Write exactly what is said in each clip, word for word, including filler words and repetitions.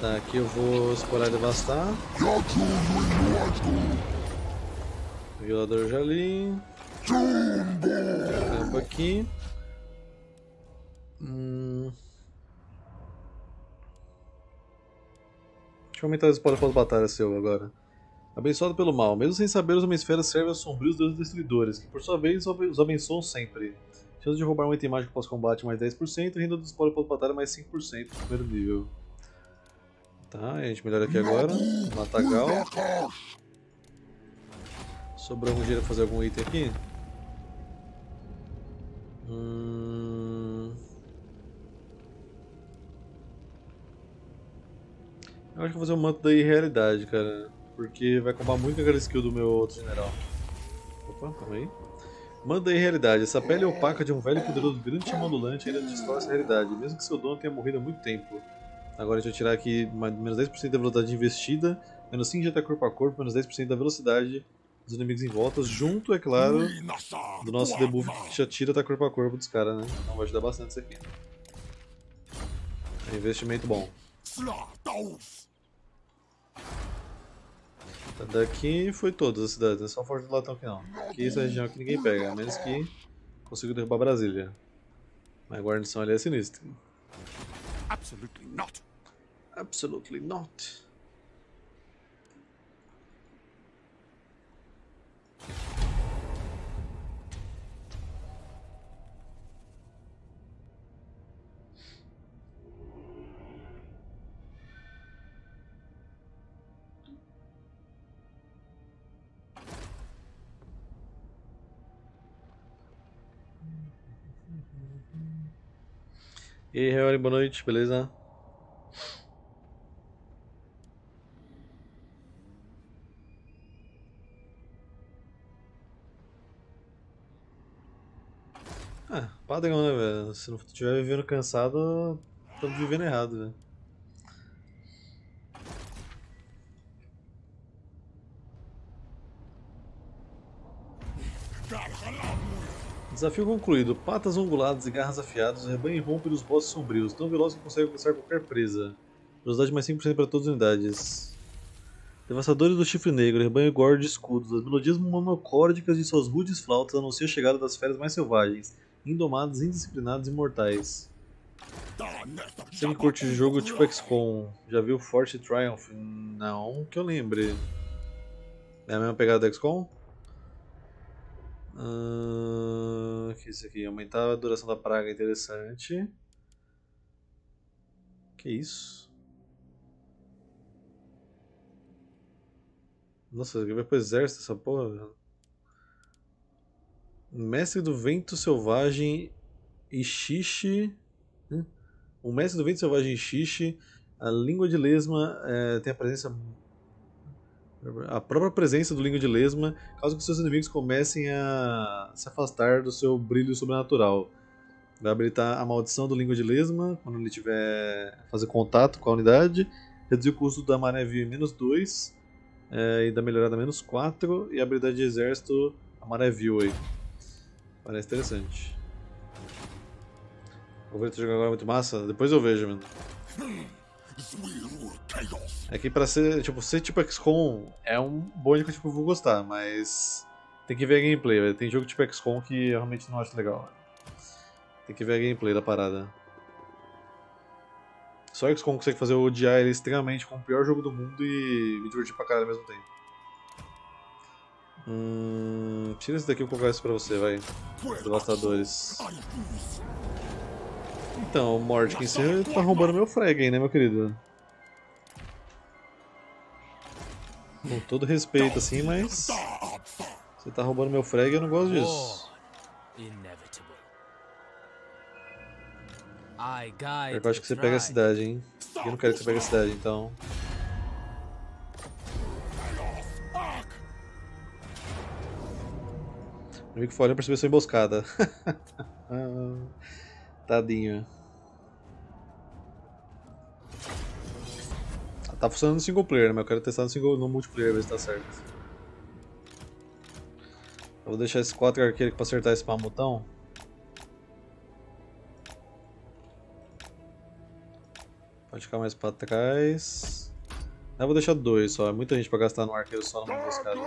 Tá, aqui eu vou explorar e devastar. Violador Jalim. Campo aqui. Hum. Deixa eu aumentar o spoiler para as batalhas seu agora. Abençoado pelo mal. Mesmo sem saber, os Homens-Fera servem aos sombrios deuses destruidores, que por sua vez os abençoam sempre. Chance de roubar um item mágico pós-combate mais dez por cento e renda do spoiler pós-batalha mais cinco por cento no primeiro nível. Tá, a gente melhora aqui agora. Matagal. Sobrou algum dinheiro pra fazer algum item aqui? Hum... Eu acho que vou fazer um manto da irrealidade, cara. Porque vai acabar muito com aquela skill do meu outro general. Opa, calma aí. Manda aí realidade. Essa pele opaca de um velho e poderoso grande timão ondulante ainda distorce a realidade, mesmo que seu dono tenha morrido há muito tempo. Agora deixa eu tirar aqui mais, menos dez por cento da velocidade investida, menos cinco de ataque corpo a corpo, menos dez por cento da velocidade dos inimigos em volta, junto, é claro, do nosso debuff que já tira ataque corpo a corpo dos caras, né? Então vai ajudar bastante isso aqui. É investimento bom. Daqui foi todas as cidades, não é só Forte do Latão aqui não. Aqui essa região aqui ninguém pega, a menos que consiga derrubar Brasília. Mas a guarnição ali é sinistra. Absolutely not. Absolutely not. E aí, Reori, boa noite, beleza? Ah, padrão, né, velho? Se não estiver vivendo cansado, estamos vivendo errado, velho. Desafio concluído. Patas onguladas e garras afiadas, o rebanho rompe dos bosses sombrios, tão veloz que consegue alcançar qualquer presa. Velocidade mais cinco por cento para todas as unidades. Devastadores do chifre negro, rebanho gordo de escudos, as melodias monocórdicas de suas rudes flautas anunciam a chegada das feras mais selvagens, indomadas, indisciplinadas e mortais. Sem curte de jogo tipo X COM, já viu Force Triumph? Não, que eu lembre. É a mesma pegada do X COM? Uh, que isso aqui? Aumentar a duração da praga, interessante. Que isso? Nossa, vai pro exército essa porra, velho. Mestre do vento selvagem Ixixe. Hum? O mestre do vento selvagem Ixixe. A língua de lesma é, tem a presença. A própria presença do Língua de Lesma causa que seus inimigos comecem a se afastar do seu brilho sobrenatural. Vai habilitar a maldição do Língua de Lesma quando ele tiver fazer contato com a unidade. Reduzir o custo da maré viva em menos dois é, e da melhorada menos quatro. E a habilidade de exército, a maré viva aí. Parece interessante. Vou ver o jogo agora, muito massa. Depois eu vejo, mano. É que pra ser tipo, ser tipo X COM é um bom jogo que tipo, eu vou gostar, mas tem que ver a gameplay, véio. Tem jogo tipo X COM que eu realmente não acho legal, véio. Tem que ver a gameplay da parada. Só X COM consegue fazer eu odiar ele extremamente como o pior jogo do mundo e me divertir pra caralho ao mesmo tempo. Hum, tira esse daqui e vou colocar isso pra você, vai. Devastadores. Então, Mordkin, você tá roubando meu frag aí, né, meu querido? Com todo respeito, assim, mas... Você tá roubando meu frag e eu não gosto disso. Eu acho que você pega a cidade, hein? Eu não quero que você pegue a cidade, então... O amigo foi olhando pra perceber sua emboscada. Tadinho. Tá funcionando no single player, né? Mas eu quero testar no, single, no multiplayer, ver se tá certo. Eu vou deixar esses quatro arqueiros aqui pra acertar esse mamutão. Pode ficar mais pra trás. Eu vou deixar dois só, é muita gente pra gastar no arqueiro só numa emboscada.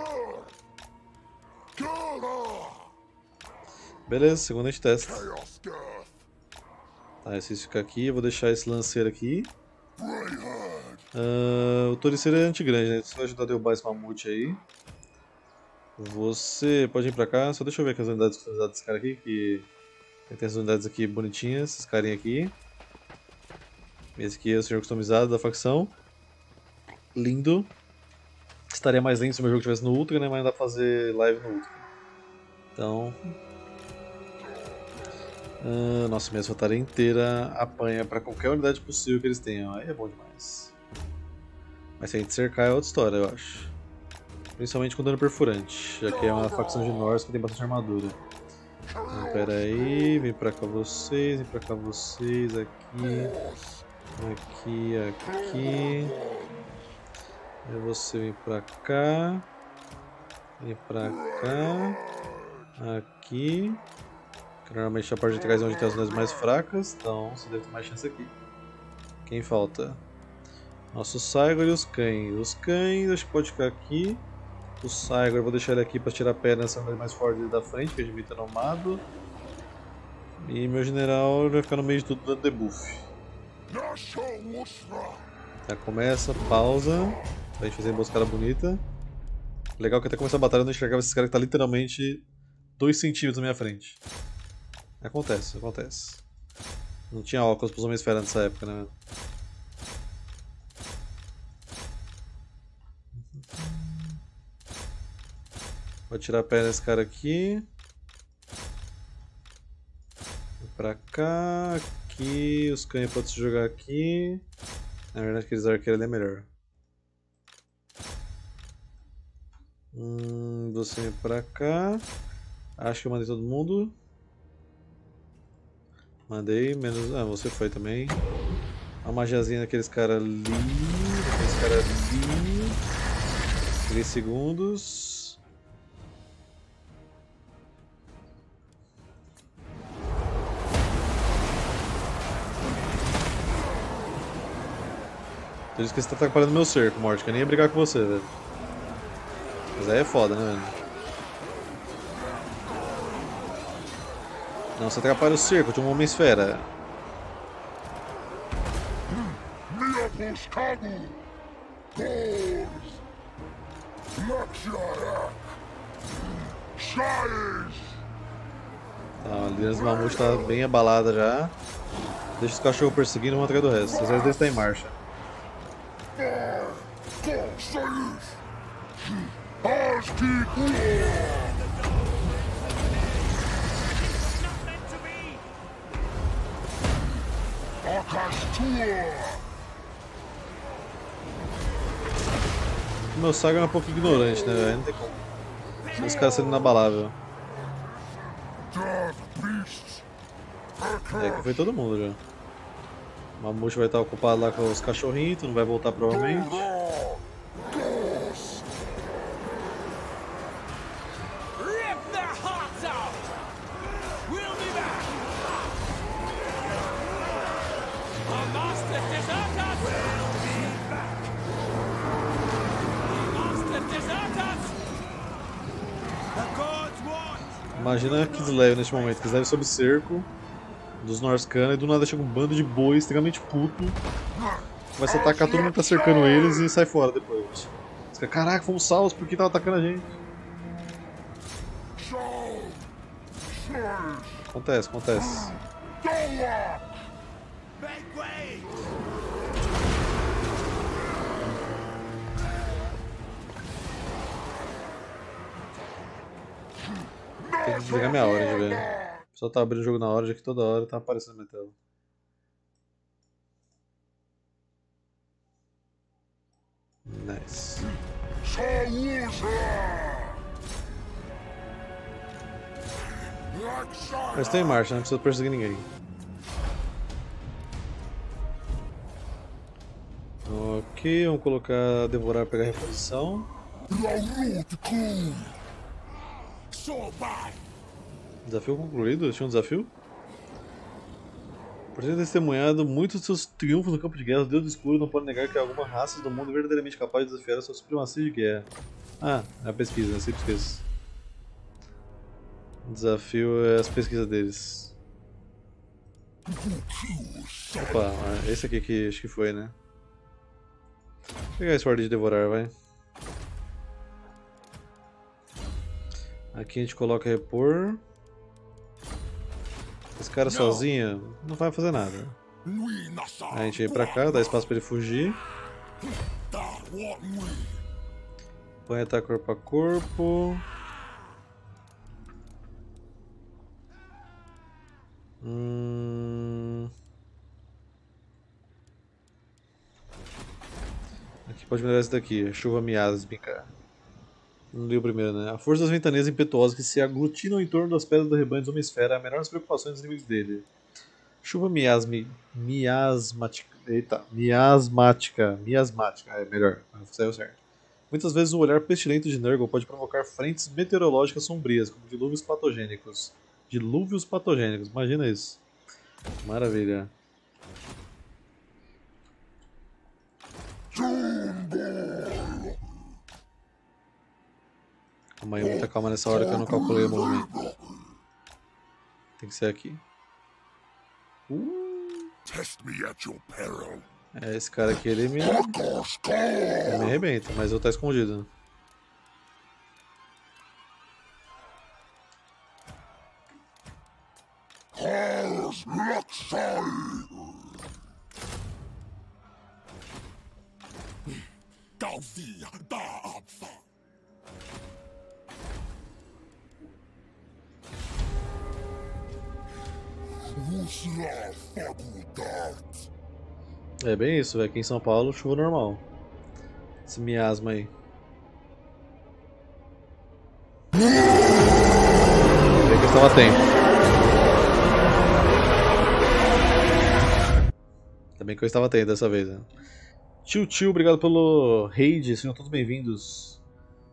Beleza, segunda a gente testa. Tá, esse fica aqui, eu vou deixar esse lanceiro aqui. Uh, o Toriceiro é anti-grande, né? Isso vai ajudar a derrubar esse mamute aí. Você pode vir pra cá, só deixa eu ver aqui as unidades customizadas desse cara aqui, que tem as unidades aqui bonitinhas, esses carinha aqui. Esse aqui é o senhor customizado da facção. Lindo. Estaria mais lindo se o meu jogo estivesse no Ultra, né? Mas não dá pra fazer live no Ultra. Então... Uh, nossa, minha infantaria inteira apanha pra qualquer unidade possível que eles tenham. Aí é bom demais. Mas se a gente cercar é outra história, eu acho. Principalmente com dano perfurante, já que é uma facção de Norse que tem bastante armadura. Então, pera aí, vem pra cá vocês, vem pra cá vocês, aqui, aqui, aqui. Aí você vem pra cá, vem pra cá, aqui. Normalmente a parte de trás é onde tem as unidades mais fracas, então você deve ter mais chance aqui. Quem falta? Nosso Saigor e os cães. Os cães acho que pode ficar aqui. O Saigor eu vou deixar ele aqui para tirar a pedra nessa unidade mais forte da frente, que a gente vai ter nomado. E meu general vai ficar no meio de tudo dando debuff. Tá, começa, pausa, pra gente fazer uma emboscada bonita. Legal que até começar a batalha eu não enxergava esses caras que tá literalmente dois centímetros na minha frente. Acontece, acontece. Não tinha óculos para os Homens-Fera nessa época, né? Vou tirar a perna desse cara aqui. Vou pra cá, aqui. Os canhões podem se jogar aqui. Na verdade, aqueles arqueiros ali é melhor. Hum, você vem pra cá. Acho que eu mandei todo mundo. Mandei, menos. Ah, você foi também. A magiazinha daqueles caras ali. Daqueles caras ali. três segundos. Eu disse que você tá atrapalhando meu cerco, Morte, que eu nem ia brigar com você, velho. Mas aí é foda, né, velho? Não, você atrapalha o cerco de um Homem-Esfera. Tá, a liderança do mamute tá bem abalada já. Deixa os cachorros perseguindo um atrás do resto. Às vezes eles estão em marcha. O meu Saga é um pouco ignorante, né, velho? Não tem como. Os caras sendo inabalável. É que foi todo mundo já. O mamute vai estar ocupado lá com os cachorrinhos, tu não vai voltar provavelmente. Imagina Kislev neste momento, Kislev sob cerco dos Norscana e do nada chega um bando de boi extremamente puto. Vai se atacar todo mundo que tá cercando eles e sai fora depois. Fica, caraca, fomos salvos, por que tava atacando a gente? Acontece, acontece. Tem que desligar minha hora de ver. O pessoal tá abrindo o jogo na hora, já que toda hora tá aparecendo minha tela. Nice. Mas tem marcha, não precisa perseguir ninguém. Ok, vamos colocar devorar para pegar a reposição. Desafio concluído? Tinha um desafio? Por ter testemunhado muitos de seus triunfos no campo de guerra, os deuses do escuro não podem negar que há alguma raça do mundo verdadeiramente capaz de desafiar a sua supremacia de guerra. Ah, é a pesquisa, né? Sempre esqueço. O desafio é as pesquisas deles. Opa, esse aqui que acho que foi, né? Vou pegar esse ordem de devorar, vai. Aqui a gente coloca repor. Esse cara sozinho não vai fazer nada. Aí a gente vem pra cá, dá espaço pra ele fugir. Põe ataque corpo a corpo. Hum... Aqui pode melhorar esse daqui, chuva miasmas, brincar. Não li o primeiro, né? A força das ventanias impetuosas que se aglutinam em torno das pedras do rebanho de Homens-Fera é a menor das preocupações dos inimigos dele. Chuva miasmi, miasmática. Eita, miasmática. Miasmática, é melhor. Saiu certo. Muitas vezes o olhar pestilento de Nurgle pode provocar frentes meteorológicas sombrias, como dilúvios patogênicos. Dilúvios patogênicos, imagina isso. Maravilha. Calma aí, muita calma nessa hora que eu não calculei o movimento. Tem que ser aqui. Uh. É, esse cara aqui, ele me... ele me arrebenta, mas eu tá escondido. É bem isso, velho. Aqui em São Paulo, chuva normal. Esse miasma aí. Tem que estar atento. Ainda bem que eu estava atento dessa vez, né? Tio Tio, obrigado pelo raid. Sejam todos bem-vindos.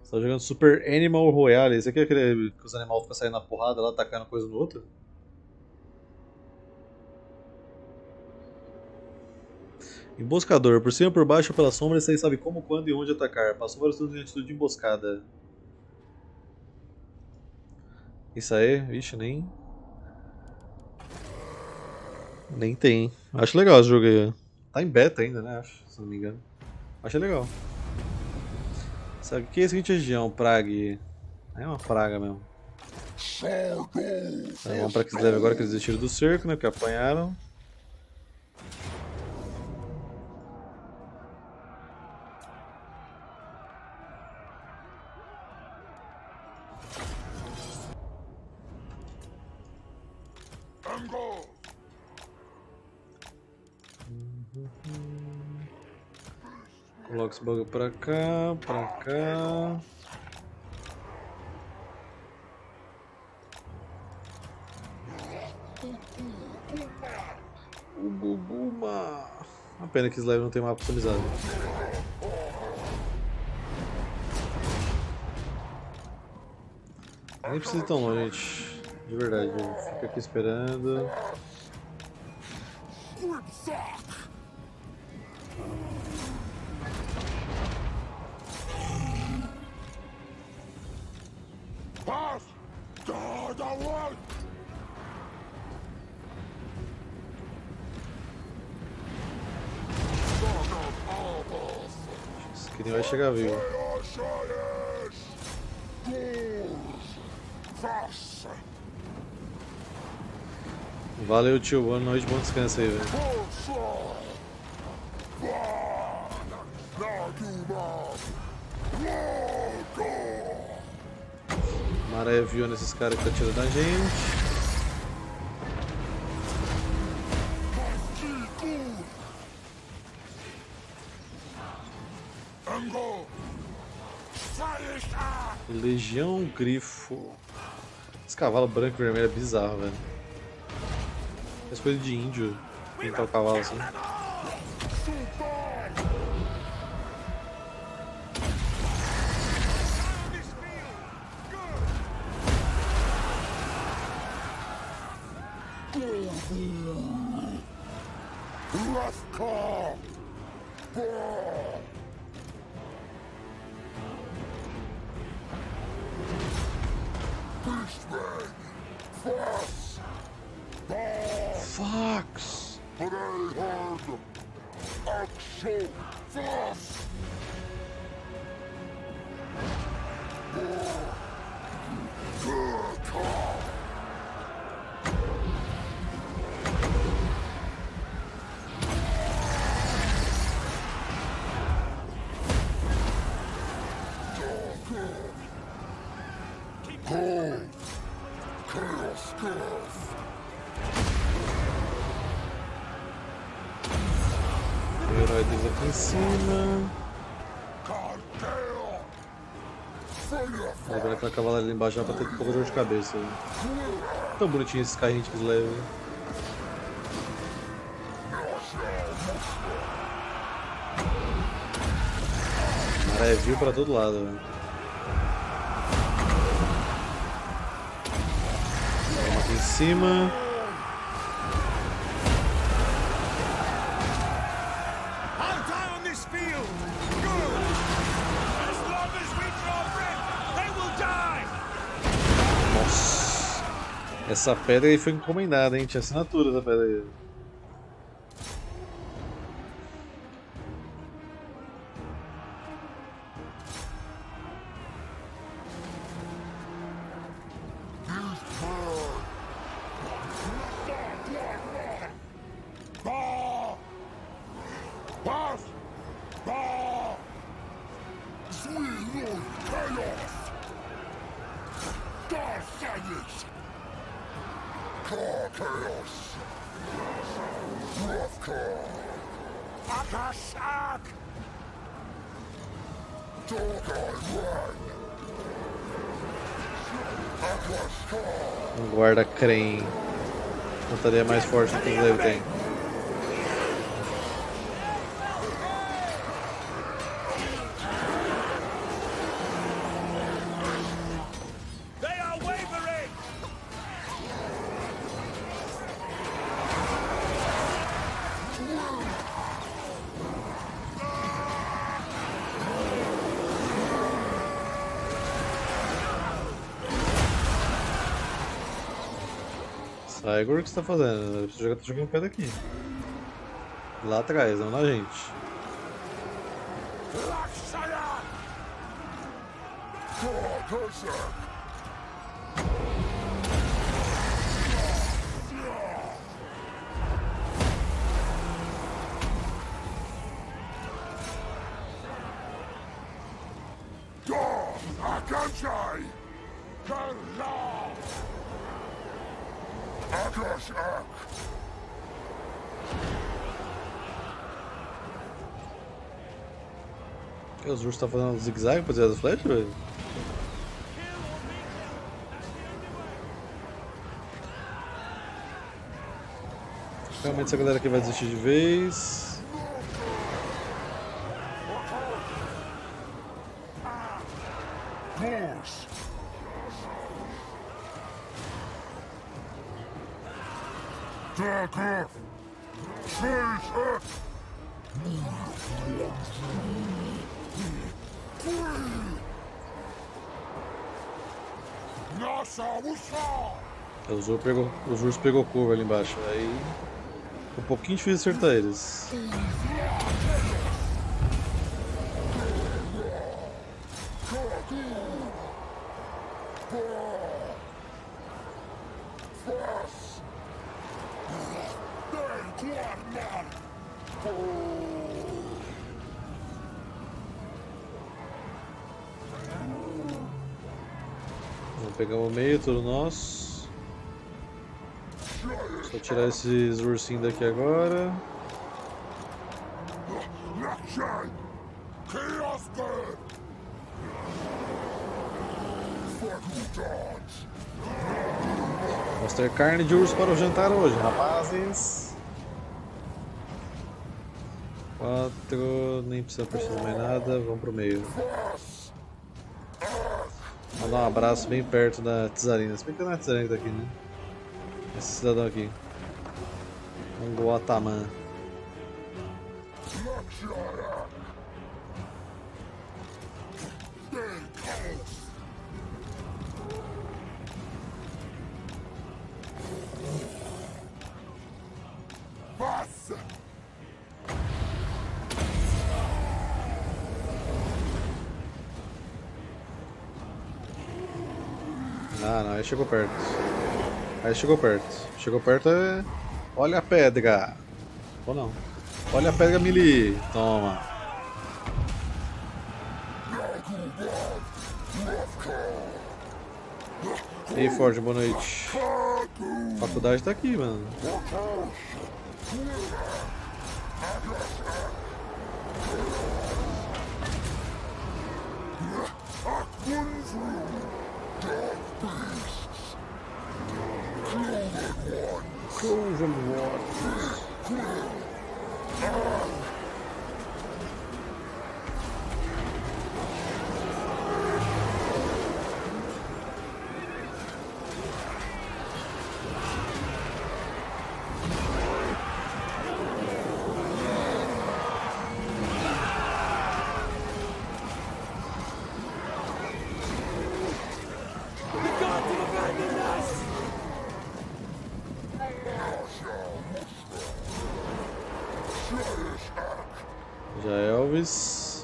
Estava jogando Super Animal Royale. Esse aqui é aquele que os animais ficam saindo na porrada lá, atacando coisa no outro? Emboscador, por cima ou por baixo ou pela sombra, você sabe como, quando e onde atacar. Passou vários turnos em atitude de emboscada. Isso aí, vixe, nem... Nem tem. Acho legal esse jogo aí. Tá em beta ainda, né? Acho, se não me engano. Achei legal. Sabe o que é a seguinte região? Prague. É uma praga mesmo. Então, vamos pra Kislev agora que eles desistiram do cerco, né? Porque apanharam. Coloca esse bagulho pra cá, pra cá. O Bubuma. Uma pena que esse live não tem mapa customizado. Nem precisa ir tão longe, gente. De verdade, fica aqui esperando. Acho que nem vai chegar vivo. Valeu, tio. Boa noite, bom descanso aí, velho. Maraia viu nesses caras que tá atirando na gente. Legião Grifo. Esse cavalo branco e vermelho é bizarro, velho. Parece coisa de índio pintar o cavalo assim. Fox! But I heard actual Fox! Em cima. Agora aquela cavalaria ali embaixo já pra ter um pouco de dor de cabeça. Tão bonitinho esse carrinho de Kislev. Cara, é view pra todo lado, velho. Vamos aqui em cima. Essa pedra aí foi encomendada, hein? Tinha assinatura da pedra aí. Um guarda creme. Montaria mais forte do que o Leo tem. Saigor, o que você tá fazendo? Eu preciso jogar, tô jogando pedra aqui. Lá atrás, não na gente. O Eduz tá fazendo um zigue-zague pra tirar as flechas, velho? Realmente essa galera aqui vai desistir de vez. Os ursos pegou, os ursos pegou curva ali embaixo, aí um pouquinho difícil acertar eles. Vamos pegar o meio, tudo nosso. Vou tirar esses ursinhos daqui agora. Vamos ter carne de urso para o jantar hoje, rapazes. Quatro, nem precisa precisar mais nada, vamos pro meio. Vamos dar um abraço bem perto da Tesaurina. Se bem que não é a Tesaurina que tá aqui, né? Esse cidadão aqui, um Guatamã. Ah, não, aí chegou perto. Aí chegou perto. Chegou perto é... Olha a pedra! Ou não? Olha a pedra, melee! Toma! E aí, Forge, boa noite. A faculdade tá aqui, mano.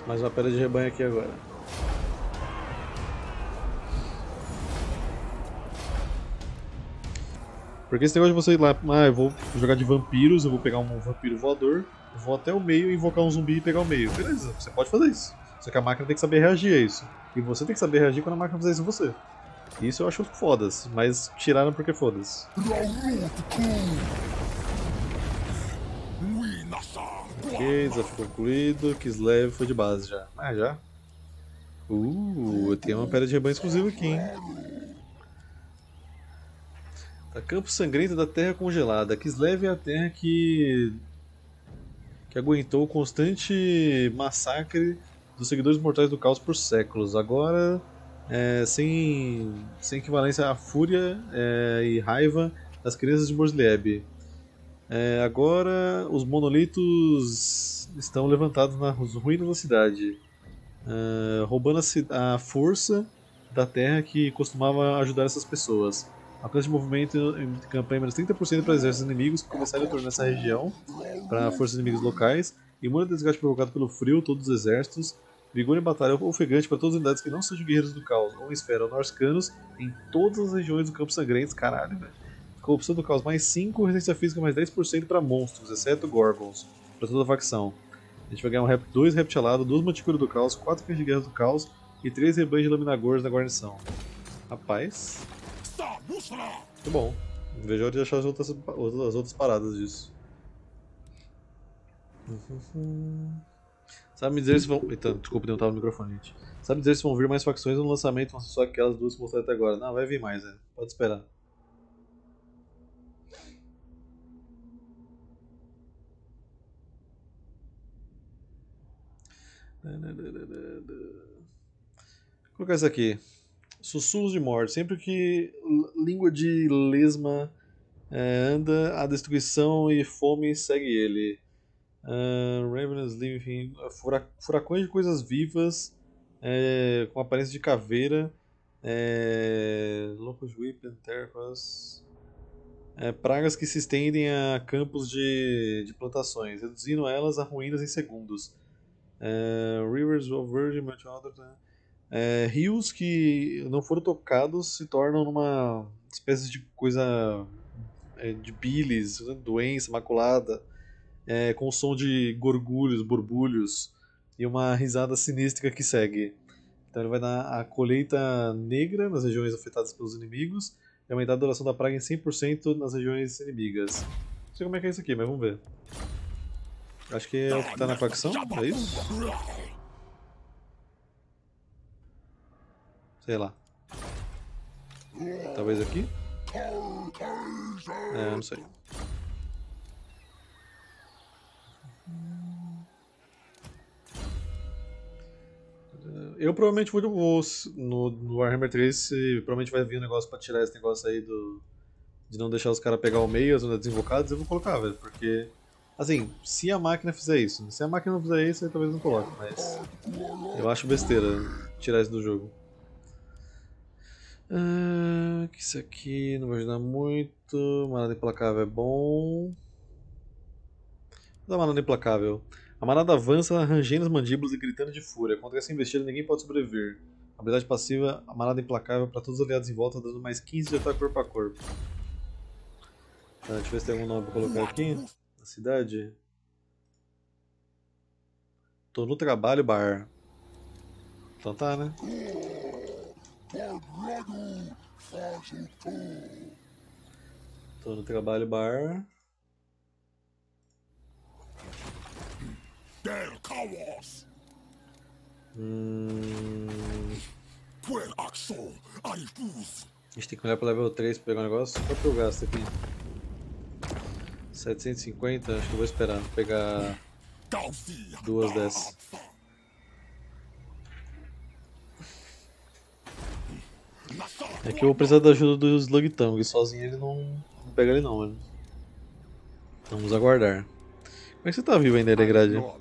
Mais uma pedra de rebanho aqui agora. Porque esse negócio de você ir lá, ah, eu vou jogar de vampiros, eu vou pegar um vampiro voador, vou até o meio, invocar um zumbi e pegar o meio. Beleza, você pode fazer isso. Só que a máquina tem que saber reagir a isso. E você tem que saber reagir quando a máquina fizer isso em você. Isso eu acho foda-se, mas tiraram porque foda-se. Ok, desafio concluído, Kislev foi de base já. Ah, já? Uh, eu tenho uma pedra de rebanho exclusiva aqui, hein? Tá, Campo Sangrento da Terra Congelada. Kislev é a terra que... que aguentou o constante massacre dos seguidores mortais do caos por séculos. Agora, é, sem, sem equivalência à fúria é, e raiva das crianças de Morslieb. É, agora os monolitos estão levantados nas ruínas da cidade, uh, roubando a, a força da terra que costumava ajudar essas pessoas. Alcance de movimento em campanha menos trinta por cento para exércitos inimigos que começaram a tornar essa região para forças inimigas locais. Imune a desgaste provocado pelo frio, todos os exércitos. Vigor em batalha ofegante para todas as unidades que não sejam guerreiros do caos, Homens-Fera ou norcanos em todas as regiões do Campo Sangrento. Caralho, velho. Corrupção do caos mais cinco, resistência física mais dez por cento para monstros, exceto Gorgons, para toda a facção. A gente vai ganhar um rap, dois reptilado, duas manticuras do caos, quatro cães de guerra do caos e três rebanhos de laminagores na guarnição. Rapaz. Muito bom. Veja a hora de achar as outras, as outras paradas disso. Sabe me dizer se vão. Eita, desculpa, não tava no microfone, gente. Sabe dizer se vão vir mais facções no lançamento, ou só aquelas duas que mostraram até agora? Não, vai vir mais, né? Pode esperar. Vou colocar isso aqui. Sussurros de morte. Sempre que língua de lesma é, anda, a destruição e fome segue ele. Uh, Ravenous Living. Fura, furacões de coisas vivas é, com aparência de caveira. É, Locust Whip and Terpas. É, pragas que se estendem a campos de, de plantações, reduzindo elas a ruínas em segundos. É, rivers of Virgin é, rios que não foram tocados se tornam uma espécie de coisa é, de bilis, doença maculada, é, com o som de gorgulhos, borbulhos e uma risada sinistra que segue. Então ele vai dar a colheita negra nas regiões afetadas pelos inimigos e aumentar a duração da praga em cem por cento nas regiões inimigas. Não sei como é que é isso aqui, mas vamos ver. Acho que é o que tá na facção, é isso? Sei lá. Talvez aqui? É, não sei. Eu provavelmente vou no, no Warhammer três, provavelmente vai vir um negócio pra tirar esse negócio aí do... de não deixar os caras pegar o meio, as unidades invocadas, eu vou colocar, velho, porque... Assim, se a máquina fizer isso. Se a máquina não fizer isso, aí talvez não coloque, mas... eu acho besteira tirar isso do jogo. Ah, isso aqui não vai ajudar muito. Manada implacável é bom. Da manada implacável. A manada avança rangendo as mandíbulas e gritando de fúria. Contra essa investida, ninguém pode sobreviver. A habilidade passiva, a manada implacável para todos os aliados em volta, dando mais quinze de ataque corpo a corpo. Tá, deixa eu ver se tem algum nome para colocar aqui. Cidade? Tô no trabalho, bar. Então tá, né? Tô no trabalho, bar. Hum... A gente tem que olhar pro level três pra pegar um negócio. Qual que eu gasto aqui? setecentos e cinquenta, acho que eu vou esperar pegar duas dessas. É que eu vou precisar da ajuda do Slugtang, sozinho ele não, não pega ele não, mano. Vamos aguardar. Como é que você tá vivo ainda, Eregrade? Olha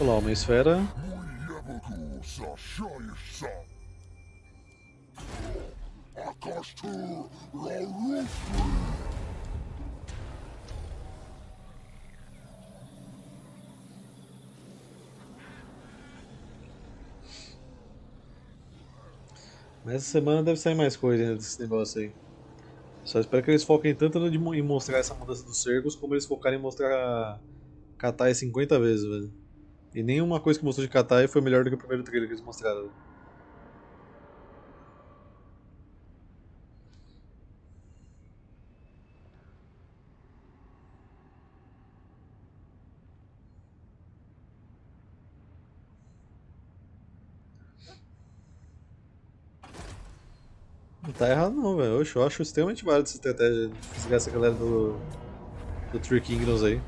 lá, Homens-Fera. Mas essa semana deve sair mais coisa ainda desse negócio aí. Só espero que eles foquem tanto em mostrar essa mudança dos cercos, como eles focarem em mostrar Katai cinquenta vezes, velho. E nenhuma coisa que mostrou de Katai foi melhor do que o primeiro trailer que eles mostraram. Não tá errado não, velho. Eu acho, eu acho extremamente válido essa estratégia de fisgar essa galera do, do Trick Kingdoms aí.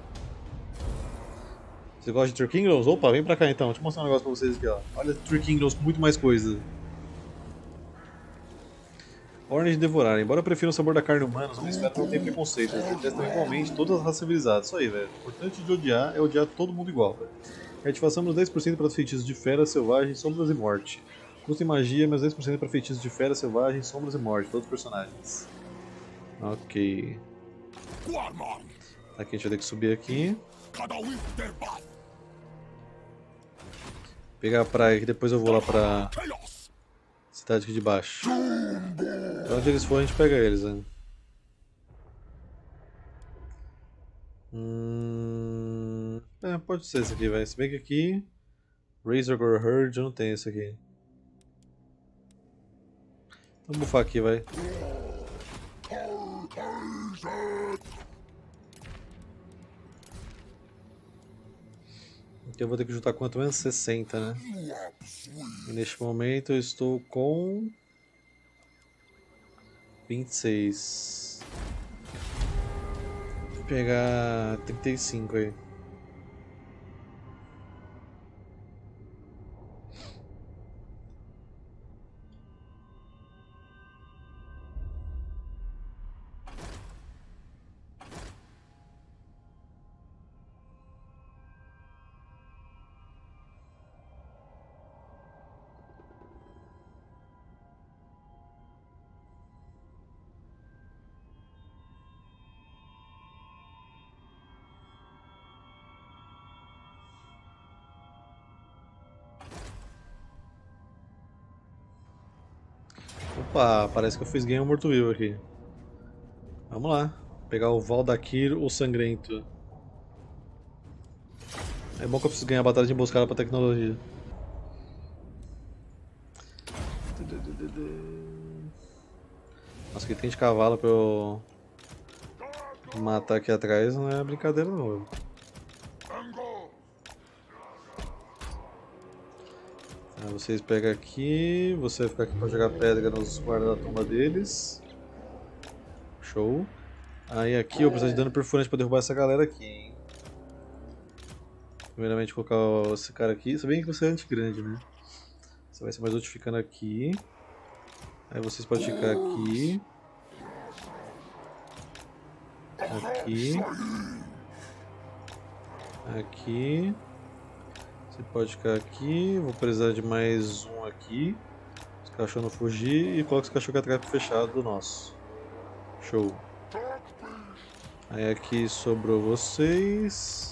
Você gosta de Trick Kingdoms? Opa, vem pra cá então. Deixa eu mostrar um negócio pra vocês aqui, ó. Olha Trick Kingdoms com muito mais coisa. Ordem de devorar. Embora eu prefira o sabor da carne humana, os homens-fera não têm preconceito. Eles detestam igualmente todas as raças civilizadas. Isso aí, velho. O importante de odiar é odiar todo mundo igual, velho. Reativação nos dez por cento para os feitiços de fera, selvagem, sombras e morte. Custo em magia, mais dez por cento para feitiços de fera, selvagem, sombras e morte, todos os personagens. Ok. Aqui a gente vai ter que subir aqui. Pegar a praia que depois eu vou lá pra cidade aqui de baixo. Pra onde eles forem a gente pega eles, né? Hum... É, pode ser esse aqui, vai. Se bem que aqui... Razor Gore Herd, eu não tenho esse aqui. Vamos bufar aqui, vai. Então eu vou ter que juntar quanto menos sessenta, né? E neste momento eu estou com vinte e seis. Vou pegar trinta e cinco aí. Opa, parece que eu fiz ganho um morto-vivo aqui. Vamos lá, pegar o Valdakir, o Sangrento. É bom que eu preciso ganhar a batalha de emboscada pra tecnologia. Nossa, que tem de cavalo pra eu matar aqui atrás não é brincadeira não. Vocês pegam aqui, você vai ficar aqui para jogar pedra nos guardas da tumba deles. Show. Aí aqui eu preciso de dano perfurante para derrubar essa galera aqui, hein? Primeiramente colocar esse cara aqui, se bem que você é anti-grande, né? Você vai se mais notificando aqui. Aí vocês podem ficar aqui. Aqui. Aqui. Você pode ficar aqui. Vou precisar de mais um aqui. Os cachorros não fugir. E coloca os cachorros atrás pro fechado do nosso. Show. Aí aqui sobrou vocês.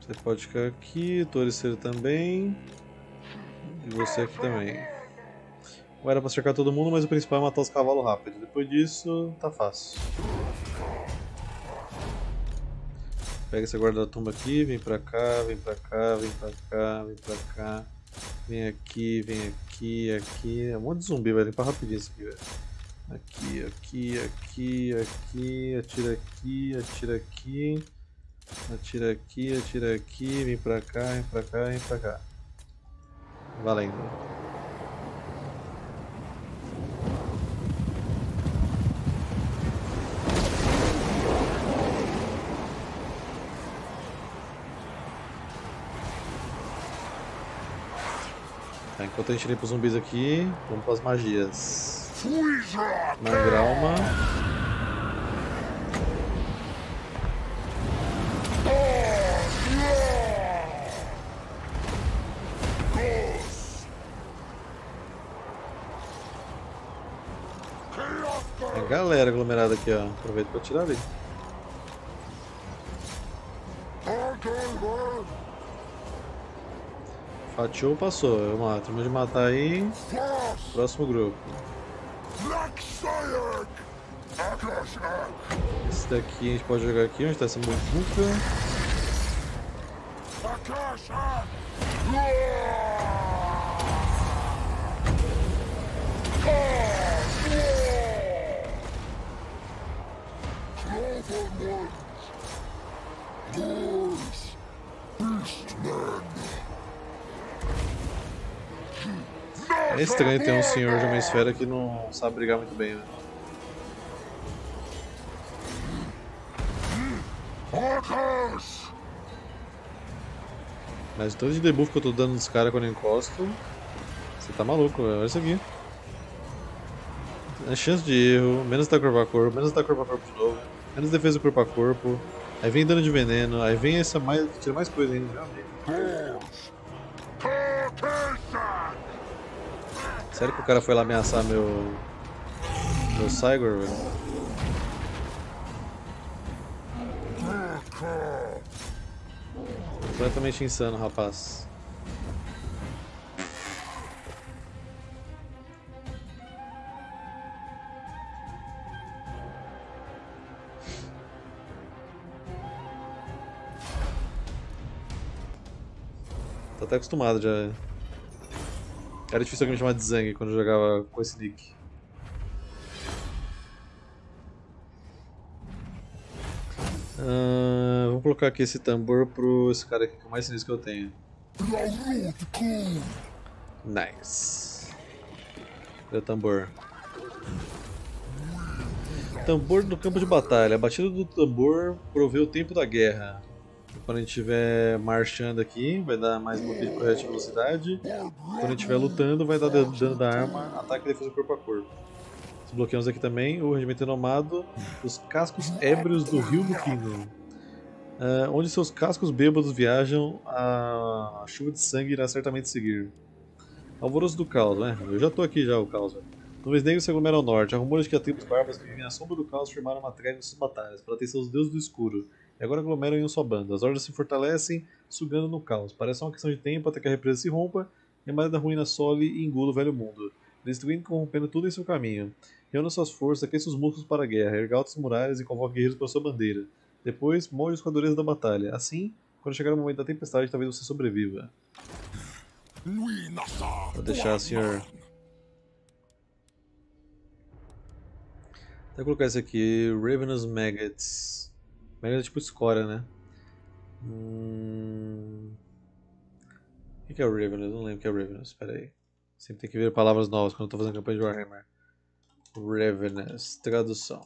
Você pode ficar aqui, o Toriceiro também. E você aqui também. Ou era pra cercar todo mundo, mas o principal é matar os cavalos rápido. Depois disso, tá fácil. Pega esse guarda-tumba aqui, vem pra cá, vem pra cá, vem pra cá, vem pra cá. Vem aqui, vem aqui, aqui. É um monte de zumbi, vai limpar rapidinho isso aqui, velho. Aqui, aqui, aqui, aqui. Atira aqui, atira aqui. Atira aqui, atira aqui, vem pra cá, vem pra cá, vem pra cá. Valendo. Tá, enquanto a gente limpa os zumbis aqui, vamos pras magias. Mangrauma. Galera aglomerada aqui, ó. Aproveito pra tirar ali. Fatiou, passou. Eu mato. Terminou de matar aí. Próximo grupo. Esse daqui a gente pode jogar aqui, onde tá essa muvuca. É estranho ter um senhor de uma esfera que não sabe brigar muito bem, né? Mas tanto de debuff que eu tô dando nos caras quando eu encosto. Você tá maluco, velho. Olha isso aqui. A chance de erro, menos tá corpo a corpo, menos tá corpo a corpo de novo, menos defesa corpo a corpo. Aí vem dano de veneno, aí vem essa mais. Tira mais coisa ainda, realmente. Sério que o cara foi lá ameaçar meu. meu Saigor, velho? Completamente insano, rapaz. Tô até acostumado já. Era difícil alguém me chamar de Zang quando eu jogava com esse nick. Uh, vou colocar aqui esse tambor pro esse cara aqui que é o mais sinistro que eu tenho. Nice. Cadê o tambor? Tambor no campo de batalha. A batida do tambor provê o tempo da guerra. Quando a gente estiver marchando aqui, vai dar mais um pouquinho de projeto de velocidade. Quando a gente estiver lutando, vai dar dano da arma, ataque e defesa corpo a corpo. Desbloqueamos aqui também o regimento renomado dos cascos ébrios do Rio do Kingdom, uh, onde seus cascos bêbados viajam, a chuva de sangue irá certamente seguir. Alvoroço do caos, né? Eu já tô aqui já, o caos. Nuvens negras se aglomeram ao norte. Há rumores de que há tribos bárbaras que vivem à sombra do caos firmaram uma trégua em suas batalhas, para atenção dos deuses do escuro. E agora aglomeram em um só bando. As hordas se fortalecem, sugando no caos. Parece só uma questão de tempo até que a represa se rompa e a maré da ruína sole e engula o velho mundo, destruindo e corrompendo tudo em seu caminho. Reúna suas forças, aqueça os músculos para a guerra, erga altas muralhas e convoca guerreiros para sua bandeira. Depois, molde-os com a dureza da batalha. Assim, quando chegar o momento da tempestade, talvez você sobreviva. Vou deixar o senhor... Vou colocar esse aqui, Ravenous Maggots. Mas é tipo escória, né? Hum... O que é o Ravenous? Não lembro o que é o Ravenous, espera aí. Sempre tem que ver palavras novas quando eu tô fazendo campanha de Warhammer. Ravenous, tradução.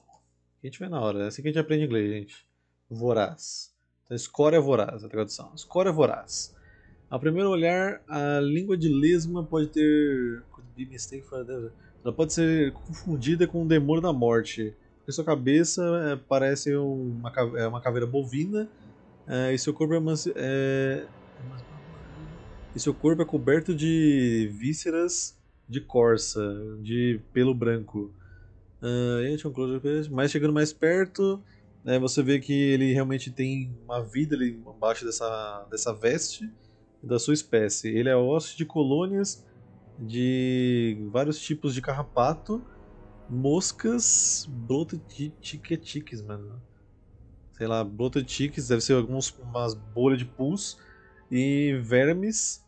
A gente vê na hora, é assim que a gente aprende inglês, gente. Voraz. Então, escória voraz, a tradução. Escória voraz. A primeiro olhar, a língua de lesma pode ter... Ela pode ser confundida com o demônio da morte. Porque sua cabeça parece uma, é uma caveira bovina é, e seu corpo é, manse... é... e seu corpo é coberto de vísceras de corça, de pelo branco. Uh, mas chegando mais perto, né, você vê que ele realmente tem uma vida ali embaixo dessa, dessa veste da sua espécie. Ele é hoste de colônias de vários tipos de carrapato, moscas, blototiques, mano. Sei lá, blototiques, deve ser algumas umas bolhas de pus, e vermes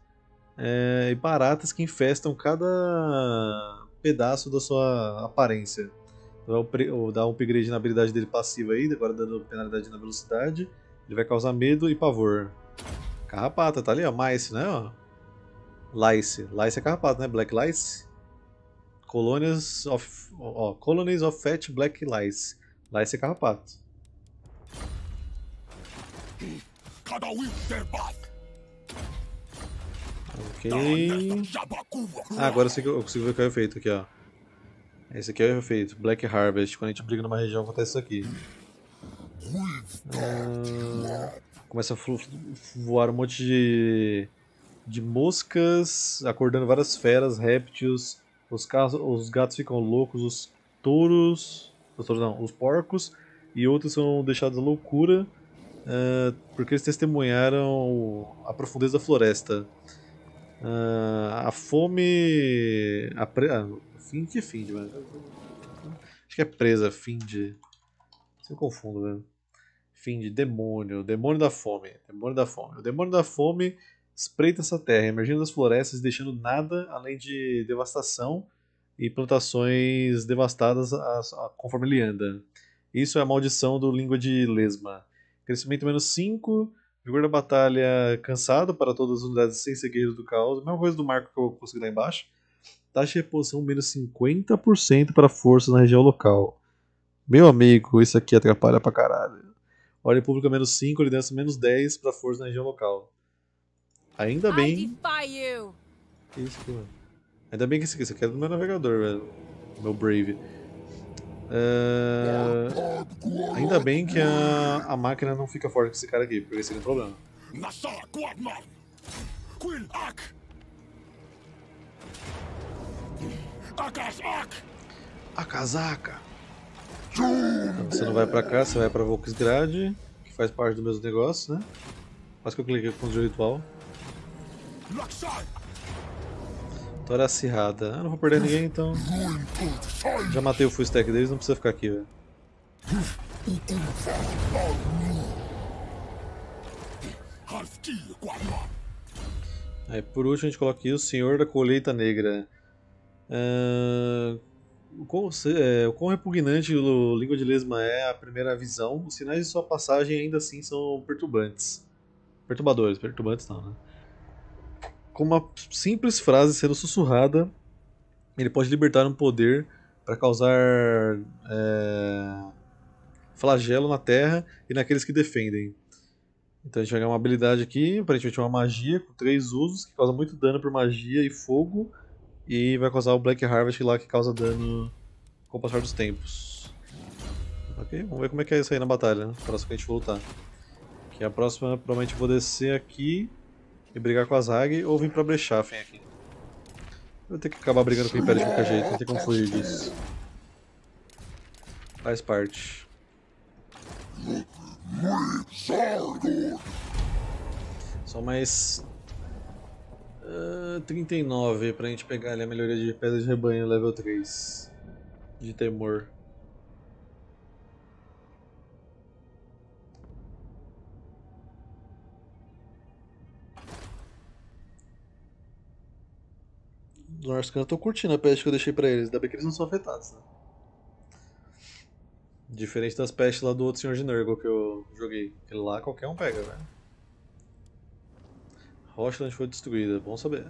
é, e baratas que infestam cada pedaço da sua aparência. Então, vou dar um upgrade na habilidade dele passiva aí, agora dando penalidade na velocidade. Ele vai causar medo e pavor. Carrapata, tá ali, ó, mice, né? Ó. Lice. Lice é carrapata, né? Black Lice. Colonies of, ó, colonies of Fat Black Lice. Lice é carrapato. Cada um derrota. Ok. Ah, agora eu, sei que eu consigo ver qual é o efeito aqui, ó. Esse aqui é o efeito, Black Harvest. Quando a gente briga numa região acontece isso aqui. Ah, começa a voar um monte de, de moscas, acordando várias feras, répteis. Os, carros, os gatos ficam loucos, os touros, os touros não, os porcos e outros são deixados à loucura uh, porque eles testemunharam a profundeza da floresta. Uh, a fome... A pre... ah, fim de fim de, velho. Acho que é presa, fim de... Se eu confundo, velho. Fim de demônio, demônio da fome, demônio da fome. O demônio da fome espreita essa terra, emergindo das florestas, deixando nada além de devastação e plantações devastadas a, a, conforme ele anda. Isso é a maldição do Língua de Lesma. Crescimento menos cinco, vigor da batalha cansado para todas as unidades sem ser guerreiros do caos. Mesma coisa do marco que eu consegui lá embaixo. Taxa de reposição menos cinquenta por cento para forças na região local. Meu amigo, isso aqui atrapalha pra caralho. Ordem pública menos cinco, liderança menos dez para forças na região local. Ainda bem. Isso, Ainda bem que isso aqui, isso aqui é do meu navegador, velho. Meu Brave. Uh... Ainda bem que a, a máquina não fica forte com esse cara aqui, porque seria um problema. A casaca! Então, você não vai pra cá, você vai pra Vulksgrade, que faz parte do mesmo negócio, né? Quase que eu cliquei com o ritual. Tora acirrada. Ah, não vou perder ninguém então. Já matei o full stack deles, não precisa ficar aqui, velho. Aí por último a gente coloca aqui o Senhor da Colheita Negra. Uh, o, quão, é, o quão repugnante o Língua de Lesma é à primeira visão, os sinais de sua passagem ainda assim são perturbantes. Perturbadores, perturbantes não, né? Com uma simples frase sendo sussurrada, ele pode libertar um poder para causar é, flagelo na terra e naqueles que defendem. Então a gente vai ganhar uma habilidade aqui, aparentemente uma magia com três usos, que causa muito dano por magia e fogo, e vai causar o Black Harvest lá, que causa dano com o passar dos tempos. Ok, vamos ver como é que é isso aí na batalha, né? Próximo que a gente for lutar. Que a próxima, provavelmente eu vou descer aqui e brigar com a Zag, ou vim pra Bechafen aqui. Eu vou ter que acabar brigando com o Império de qualquer jeito, não tem como fugir disso. Faz parte. Só mais... Uh, trinta e nove pra gente pegar ali a melhoria de pedra de rebanho level três. De temor. Os Norscan estão curtindo a peste que eu deixei pra eles, ainda bem que eles não são afetados, né? Diferente das pestes lá do outro senhor de Nurgle que eu joguei. Aquele lá qualquer um pega, velho. Rochland foi destruída, bom saber.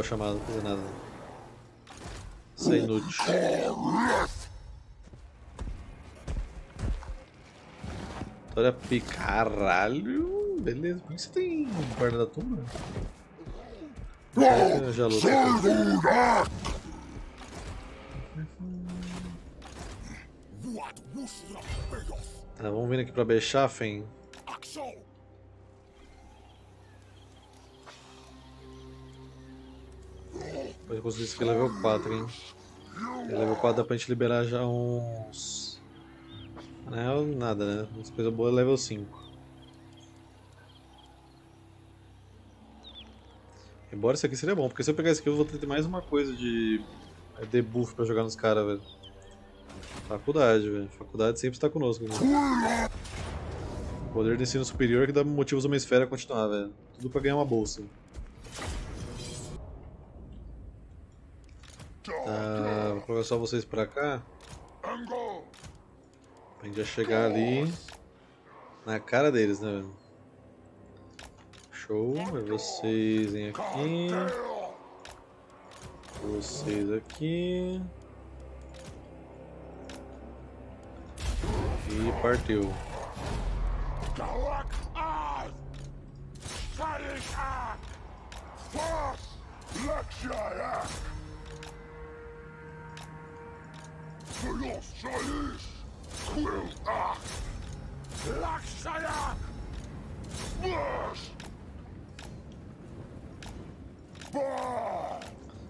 o chamado, não fazer nada. Isso é inútil. Toda pica. Caralho! Beleza, por que você tem um guarda da tumba? Eu já lutei. Tá, vamos vir aqui pra Bechafen. Eu consegui isso aqui level quatro, hein? level quatro dá pra gente liberar já uns... Não é nada, né? Uma coisa boa é level cinco. Embora isso aqui seria bom, porque se eu pegar isso aqui eu vou ter mais uma coisa de... É debuff pra jogar nos caras, velho. Faculdade, velho. Faculdade sempre está conosco, né? Poder de ensino superior que dá motivos a Homens-Fera continuar, velho. Tudo pra ganhar uma bolsa. Tá, vou colocar só vocês pra cá. Pra gente já chegar ali na cara deles, né, velho? Show, vocês vêm aqui. Vocês aqui. E partiu.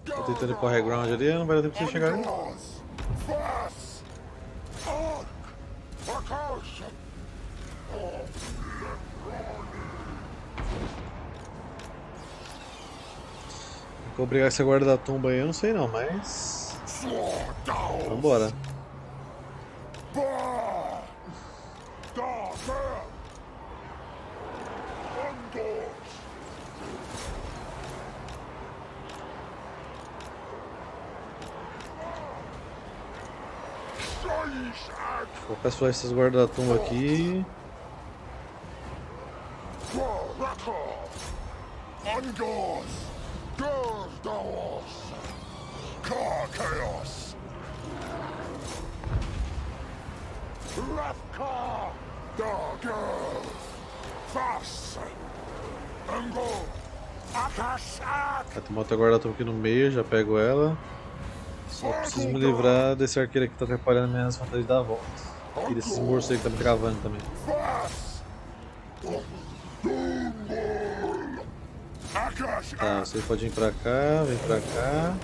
Tô tentando ir pro high ground ali, não vai dar tempo pra você chegar ali. Vou brigar com essa guarda da tumba aí, eu não sei não, mas... Vambora. Vou colocar só essas guardas da tumba aqui. Tem uma outra guarda da tumba aqui no meio, já pego ela. Só preciso me livrar desse arqueiro aqui que tá atrapalhando minhas fantasias da volta. E desses morcegos aí que tá me travando também. Tá, vocês podem ir pra cá, vem pra cá.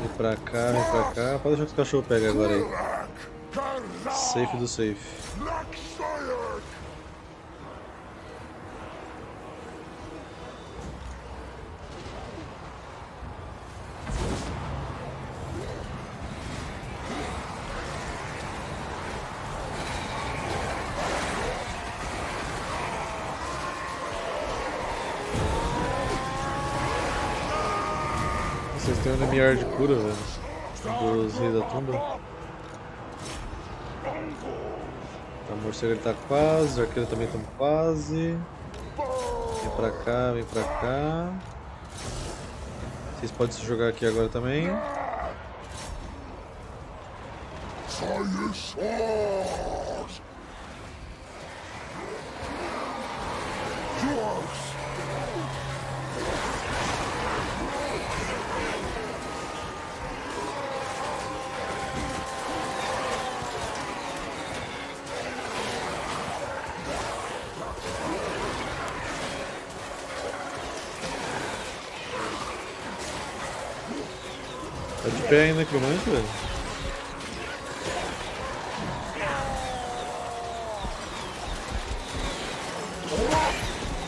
Vem pra cá, vem pra cá. Pode deixar que os cachorros peguem agora aí. Safe do safe. Vocês têm um limiar de cura, velho, dos reis da tumba. Tá, o morcego ele tá quase, o arqueiro também tá quase. Vem pra cá, vem pra cá. Vocês podem se jogar aqui agora também. Pé ainda que muito, velho.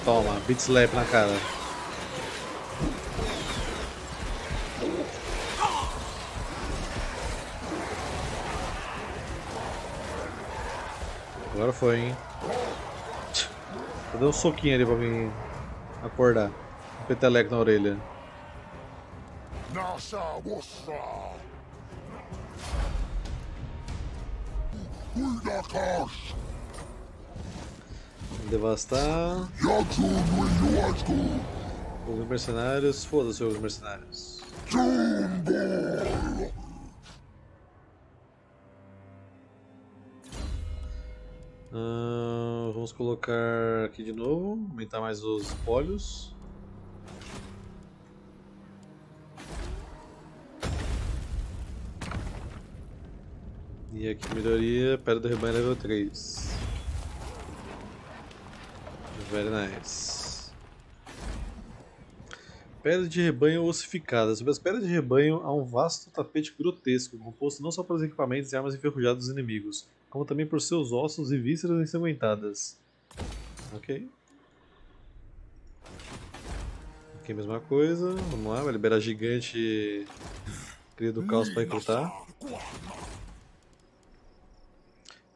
Toma, beat slap na cara. Agora foi, hein? Deu um soquinho ali pra mim acordar. Um peteleco na orelha. Devastar. Os mercenários, foda-se os mercenários. Uh, vamos colocar aqui de novo, aumentar mais os espólios. E aqui melhoria, pedra do rebanho level três. Very nice. Pedra de rebanho ossificada. Sobre as pedras de rebanho há um vasto tapete grotesco, composto não só pelos equipamentos e armas enferrujadas dos inimigos, como também por seus ossos e vísceras ensanguentadas. Ok. Aqui a mesma coisa, vamos lá, vai liberar gigante Cria do Caos para recrutar.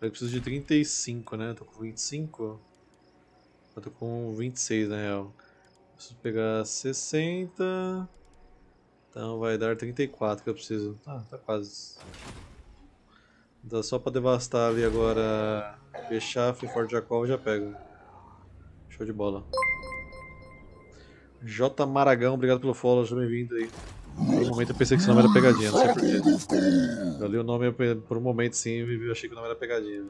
Eu preciso de trinta e cinco, né? Eu tô com vinte e cinco. Eu tô com vinte e seis na real. Preciso pegar sessenta. Então vai dar trinta e quatro que eu preciso. Ah, tá quase. Dá só pra devastar ali agora. Bechafen, Forte Jacol, já pego. Show de bola. J. Maragão, obrigado pelo follow, seja bem-vindo aí. Por um momento eu pensei que isso não era pegadinha, não sei porquê. Eu li o nome por um momento sim e achei que não era pegadinha.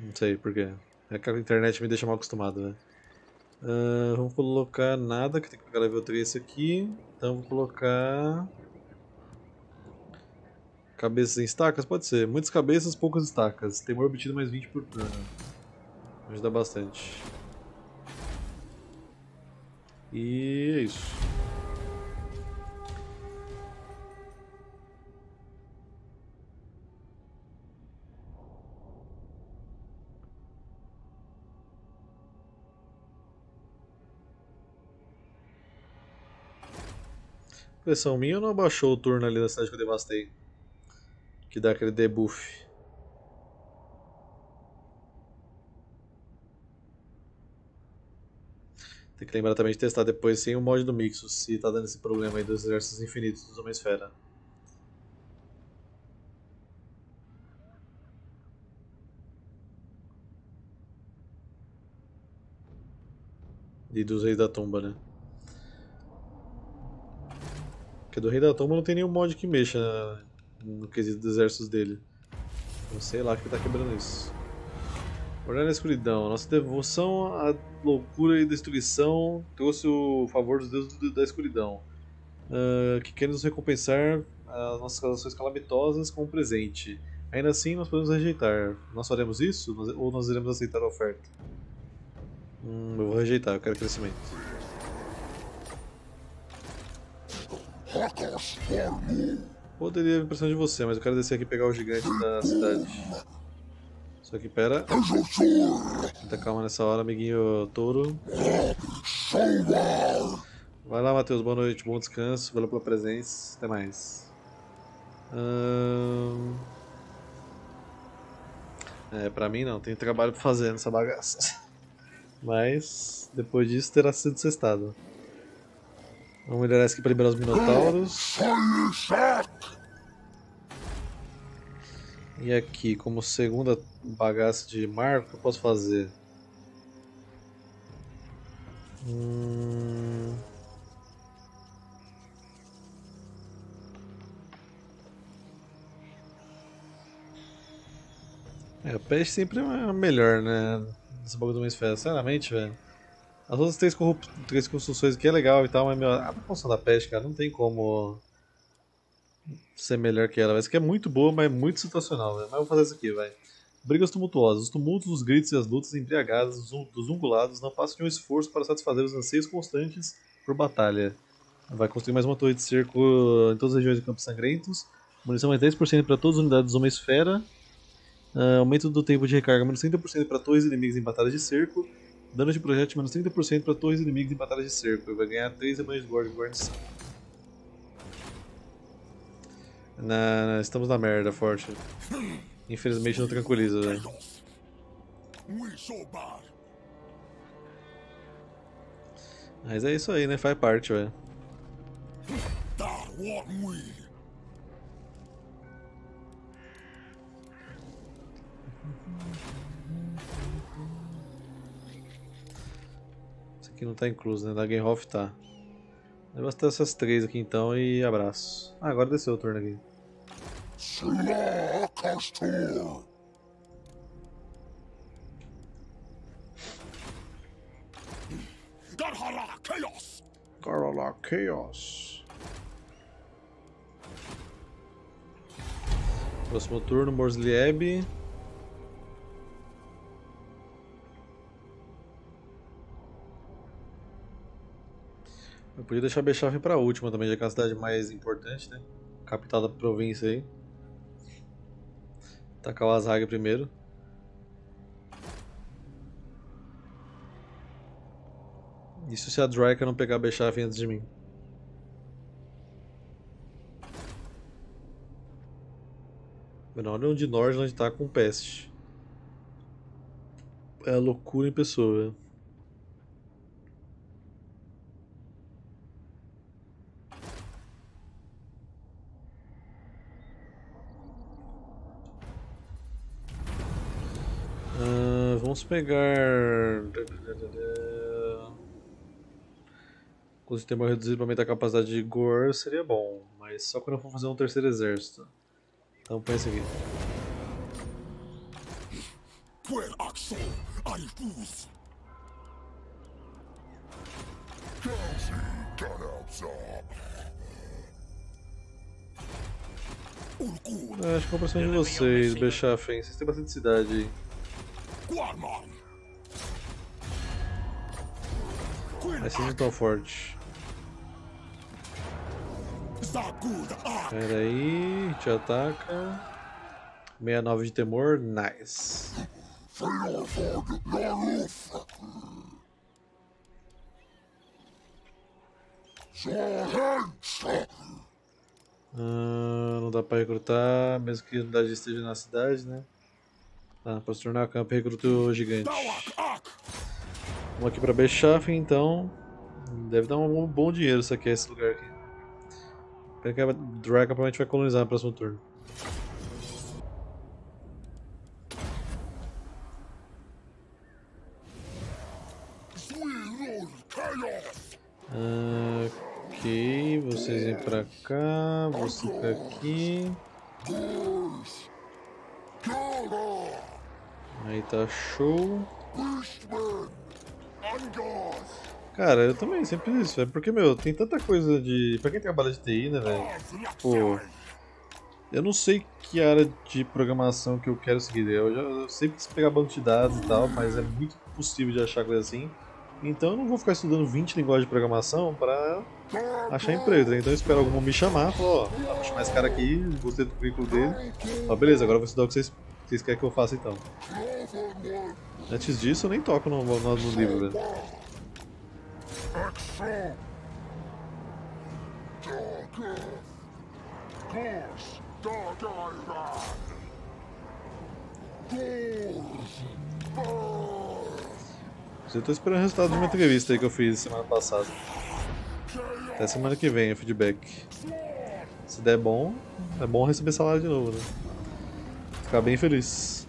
Não sei porquê. É que a internet me deixa mal acostumado, velho. Uh, vamos colocar nada, que tem que pegar level três aqui. Então vou colocar... Cabeças em estacas? Pode ser. Muitas cabeças, poucas estacas. Temor obtido mais vinte por turno. Ajuda bastante. E é isso. Pressão minha ou não abaixou o turno ali da cidade que eu devastei? Que dá aquele debuff. Tem que lembrar também de testar depois sem o mod do Mixus, se tá dando esse problema aí dos exércitos infinitos dos Homens-Fera. E dos Reis da Tumba, né? Porque do Rei da Tumba não tem nenhum mod que mexa no quesito dos exércitos dele. Não sei lá que tá quebrando isso. Olhar na escuridão, nossa devoção à loucura e destruição trouxe o favor dos deuses da escuridão, uh, que querem nos recompensar as nossas ações calamitosas com um presente. Ainda assim, nós podemos rejeitar. Nós faremos isso? Ou nós iremos aceitar a oferta? Hum, eu vou rejeitar, eu quero crescimento. Poderia ter impressão de você, mas eu quero descer aqui e pegar o gigante da cidade. Só que pera. Muita calma nessa hora, amiguinho touro. Vai lá, Matheus. Boa noite, bom descanso. Valeu pela presença. Até mais. Hum... É, pra mim não. Tem trabalho pra fazer nessa bagaça. Mas depois disso terá sido cestado. Vamos melhorar isso aqui pra liberar os minotauros. E aqui, como segunda bagaça de marco, o que eu posso fazer? Hum... É, a peste sempre é melhor, né? Esse bagulho de uma esfera, sinceramente, velho. As outras três, corrup... três construções aqui é legal e tal, mas a construção da peste, cara, não tem como ser melhor que ela. Essa aqui é muito boa, mas é muito situacional, véio. Mas eu vou fazer isso aqui, vai. Brigas tumultuosas. Os tumultos, os gritos e as lutas embriagadas dos ungulados não passam de um esforço para satisfazer os anseios constantes por batalha. Vai construir mais uma torre de cerco em todas as regiões de campos sangrentos. Munição mais dez por cento para todas as unidades Homem-Esfera. Uh, aumento do tempo de recarga menos trinta por cento para torres inimigas em batalhas de cerco. Dano de projétil menos trinta por cento para torres inimigas em batalhas de cerco. Vai ganhar três rebanhos de guarnição. Na, na, estamos na merda, forte. Infelizmente não tranquiliza, velho. Mas é isso aí, né? Faz parte, velho. aqui não tá incluso, né? Nagenhoff tá. Vai bastar essas três aqui então e abraço. Ah, agora desceu o turno aqui. Garala Chaos. Próximo turno, Morslieb. Eu podia deixar Bechafen pra última também, já que é a cidade mais importante, né? Capital da província aí. Tacar o Azaga primeiro. Isso se a Draika não pegar Bechafen antes de mim. Não, olha onde Nord onde tá com peste. É loucura em pessoa, velho. Uh, vamos pegar... Com o sistema reduzido para aumentar a capacidade de Gore seria bom, mas só quando eu for fazer um terceiro exército. Então põe isso aqui. Ah, acho que é uma pressão de vocês, Bechafen. Vocês têm bastante cidade aí. Mas vocês não estão fortes. Pera aí, te ataca. sessenta e nove de temor, nice. Ah, não dá pra recrutar, mesmo que a unidade esteja na cidade, né? Tá, pra se tornar campo, recruta o gigante. Vamos aqui pra Bechafen então. Deve dar um bom dinheiro isso aqui, esse lugar aqui. Pena que a Draca provavelmente vai colonizar no próximo turno. Ok, vocês vêm pra cá, você fica aqui. Aí tá show. Cara, eu também sempre fiz isso, velho, porque, meu, tem tanta coisa de... Pra quem trabalha de T I, né, velho, pô, eu não sei que área de programação que eu quero seguir, eu, já, eu sempre quis pegar banco de dados e tal, mas é muito possível de achar coisa assim, então eu não vou ficar estudando vinte linguagens de programação pra achar emprego, né? Então eu espero algum me chamar, falar, ó, oh, vou chamar esse cara aqui, gostei do currículo dele, ó, beleza, agora eu vou estudar o que vocês, vocês querem que eu faça então. Antes disso eu nem toco no, no, no livro, velho. Eu tô esperando o resultado de uma entrevista aí que eu fiz semana passada. Até semana que vem o feedback. Se der bom, é bom receber salário de novo, né? Ficar bem feliz.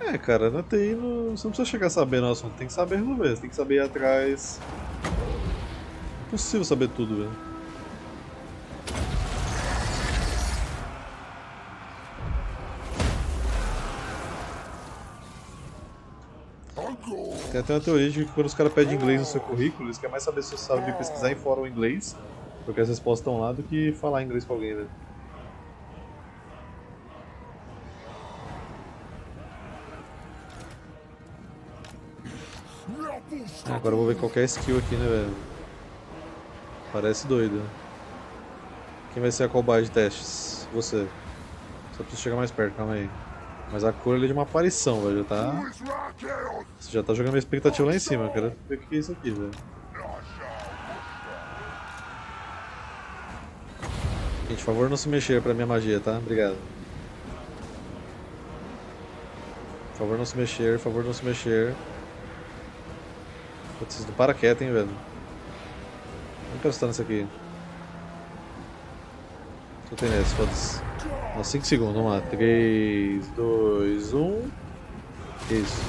É, cara, na T I não, você não precisa chegar sabendo o assunto, tem que saber resolver, você tem que saber ir atrás. É impossível saber tudo, velho. Tem até uma teoria de que quando os caras pedem inglês no seu currículo, eles querem mais saber se você sabe pesquisar em fórum inglês, porque as respostas estão lá, do que falar inglês com alguém, velho. Agora eu vou ver qualquer skill aqui, né, velho? Parece doido. Quem vai ser a cobaia de testes? Você. Só preciso chegar mais perto, calma aí. Mas a cor ali é de uma aparição, velho, tá? Você já tá jogando minha expectativa lá em cima, cara. Ver o que é isso aqui, velho. Gente, por favor, não se mexer pra minha magia, tá? Obrigado. Por favor, não se mexer, por favor, não se mexer. Putz, não para quieto, hein, velho. Não quero estar nessa aqui. Só tem nessa, foda-se. cinco segundos, vamos lá. três, dois, um. Isso.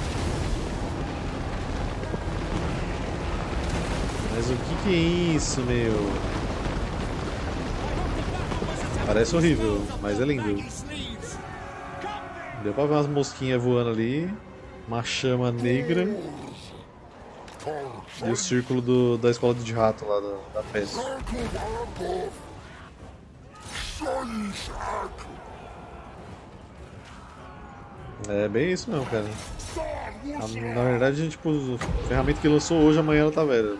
Mas o que, que é isso, meu? Parece horrível, mas é lindo. Deu pra ver umas mosquinhas voando ali. Uma chama negra. E o círculo do, da escola de rato lá da, da festa. É bem isso mesmo, cara. Na, na verdade, a gente, tipo, o ferramenta que lançou hoje, amanhã ela tá velha.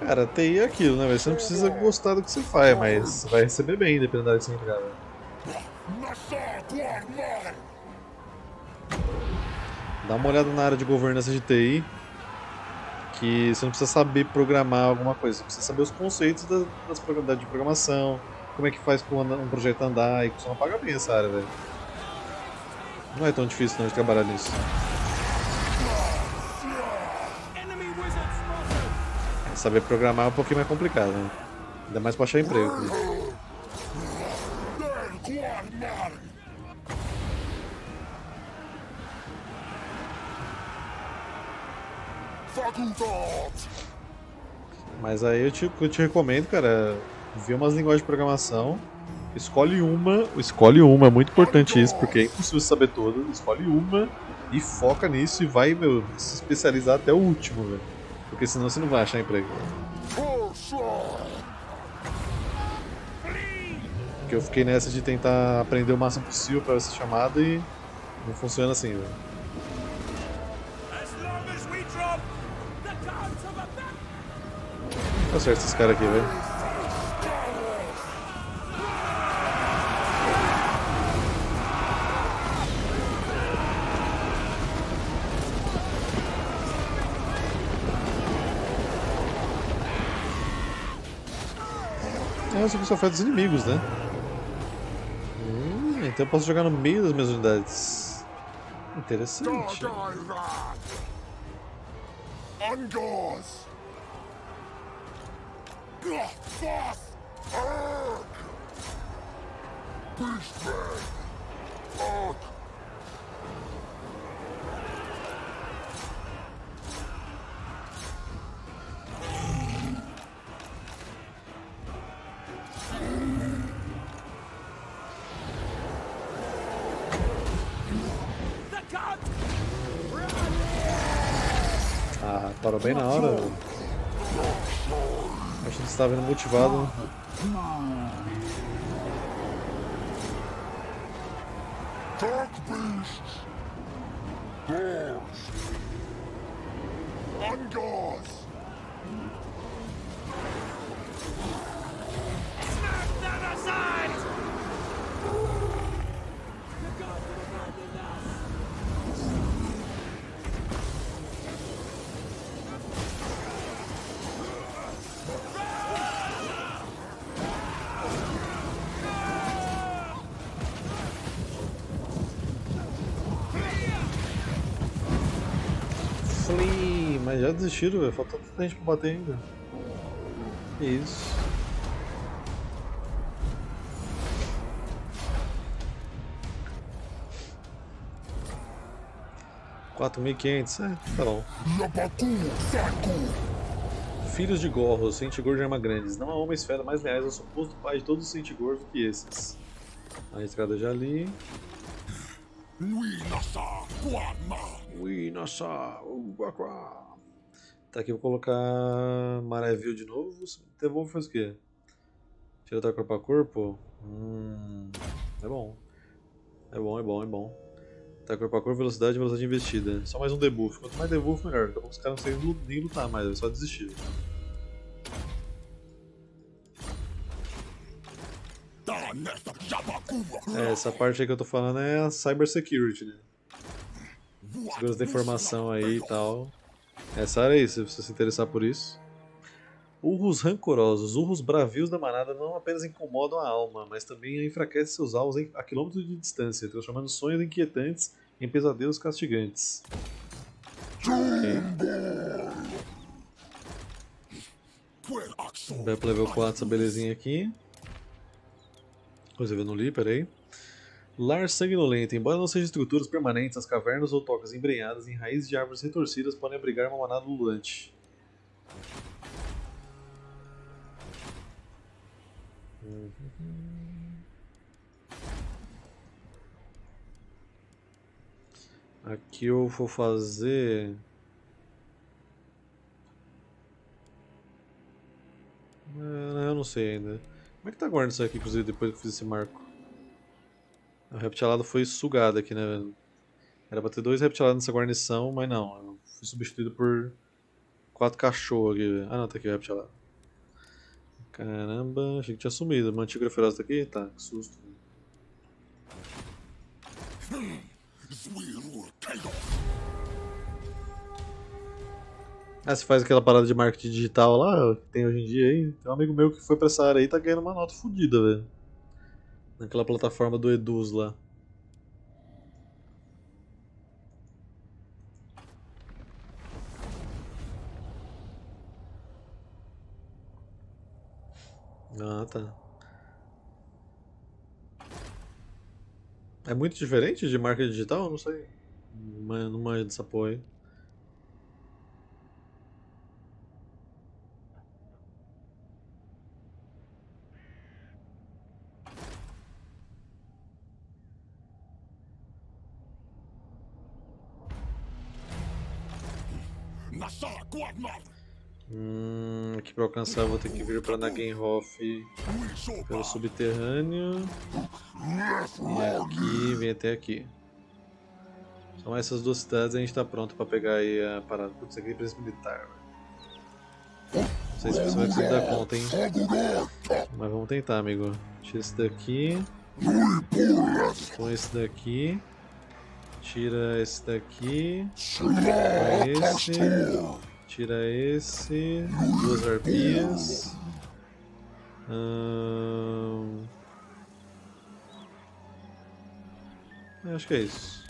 Cara, T I é aquilo, né? Você não precisa gostar do que você faz, mas você vai receber bem, dependendo da área que você entrar. Dá uma olhada na área de governança de T I, que você não precisa saber programar alguma coisa, você precisa saber os conceitos das, das probabilidades de programação, como é que faz para um projeto andar, e só não paga bem essa área, velho. Não é tão difícil não de trabalhar nisso. Saber programar é um pouquinho mais complicado, né? Ainda mais pra achar emprego. Né? Mas aí eu te, eu te recomendo, cara, ver umas linguagens de programação, escolhe uma, escolhe uma, é muito importante isso, porque é impossível saber tudo, escolhe uma e foca nisso e vai, meu, se especializar até o último, velho. Porque senão você não vai achar emprego. Porque eu fiquei nessa de tentar aprender o máximo possível para essa chamada e não funciona assim, velho. Tá certo esses caras aqui, velho. Sobre os afetos dos inimigos, né? Hum, então eu posso jogar no meio das minhas unidades. Interessante. Ah, parou bem na hora. Acho que ele estava vindo motivado. Mas já desistiram, velho. Falta tanta gente pra bater ainda. Isso. quatro mil e quinhentos, é? Tá bom. Filhos de Gorros, Sentigor de arma grandes. Não há homens-fera mais leais ao suposto pai de todos os Sentigor que esses. A estrada já ali. Winassa, Uwakwa. Tá aqui, vou colocar Maravilha de novo. Devolve faz o quê? Tira da corpo a corpo? Hum, é bom. É bom, é bom, é bom. Tá, corpo a corpo, velocidade e velocidade investida. Só mais um debuff. Quanto mais debuff, melhor. Daqui a pouco os caras não conseguem nem lutar mais, é só desistir. É, essa parte aí que eu tô falando é a cybersecurity, né? Segurança da informação aí e tal. Essa área aí, se você se interessar por isso. Urros rancorosos, urros bravios da manada não apenas incomodam a alma, mas também enfraquecem seus alvos a quilômetros de distância, transformando sonhos inquietantes em pesadelos castigantes. Okay. Vai pro level quatro essa belezinha aqui. Inclusive eu não li, peraí. Lar sanguinolento. Embora não sejam estruturas permanentes, as cavernas ou tocas embrenhadas em raízes de árvores retorcidas podem abrigar uma manada ululante. Aqui eu vou fazer... Eu não sei ainda. Como é que tá guardando isso aqui, inclusive, depois que eu fiz esse marco? A reptilada foi sugada aqui, né? Era pra ter dois reptilados nessa guarnição, mas não. Eu fui substituído por quatro cachorros aqui. Ah, não, tá aqui o reptilado. Caramba, achei que tinha sumido. Mantícora feroz tá aqui? Tá, que susto. Ah, você faz aquela parada de marketing digital lá que tem hoje em dia aí. Tem um amigo meu que foi pra essa área aí e tá ganhando uma nota fodida, velho. Naquela plataforma do Eduz lá. Ah, tá. É muito diferente de marca digital? Eu não sei. Mas não manjo dessa porra aí. Hum, aqui pra alcançar eu vou ter que vir pra Nagenhoff pelo subterrâneo. E aqui, vem até aqui. São essas duas cidades e a gente tá pronto pra pegar aí a parada. Putz, isso aqui é presença militar. Não sei se você vai conseguir dar conta, hein? Mas vamos tentar, amigo. Tira esse daqui. Põe esse daqui. Tira esse daqui. Tira esse. Tira esse. Duas arpias. Hum... Eu acho que é isso.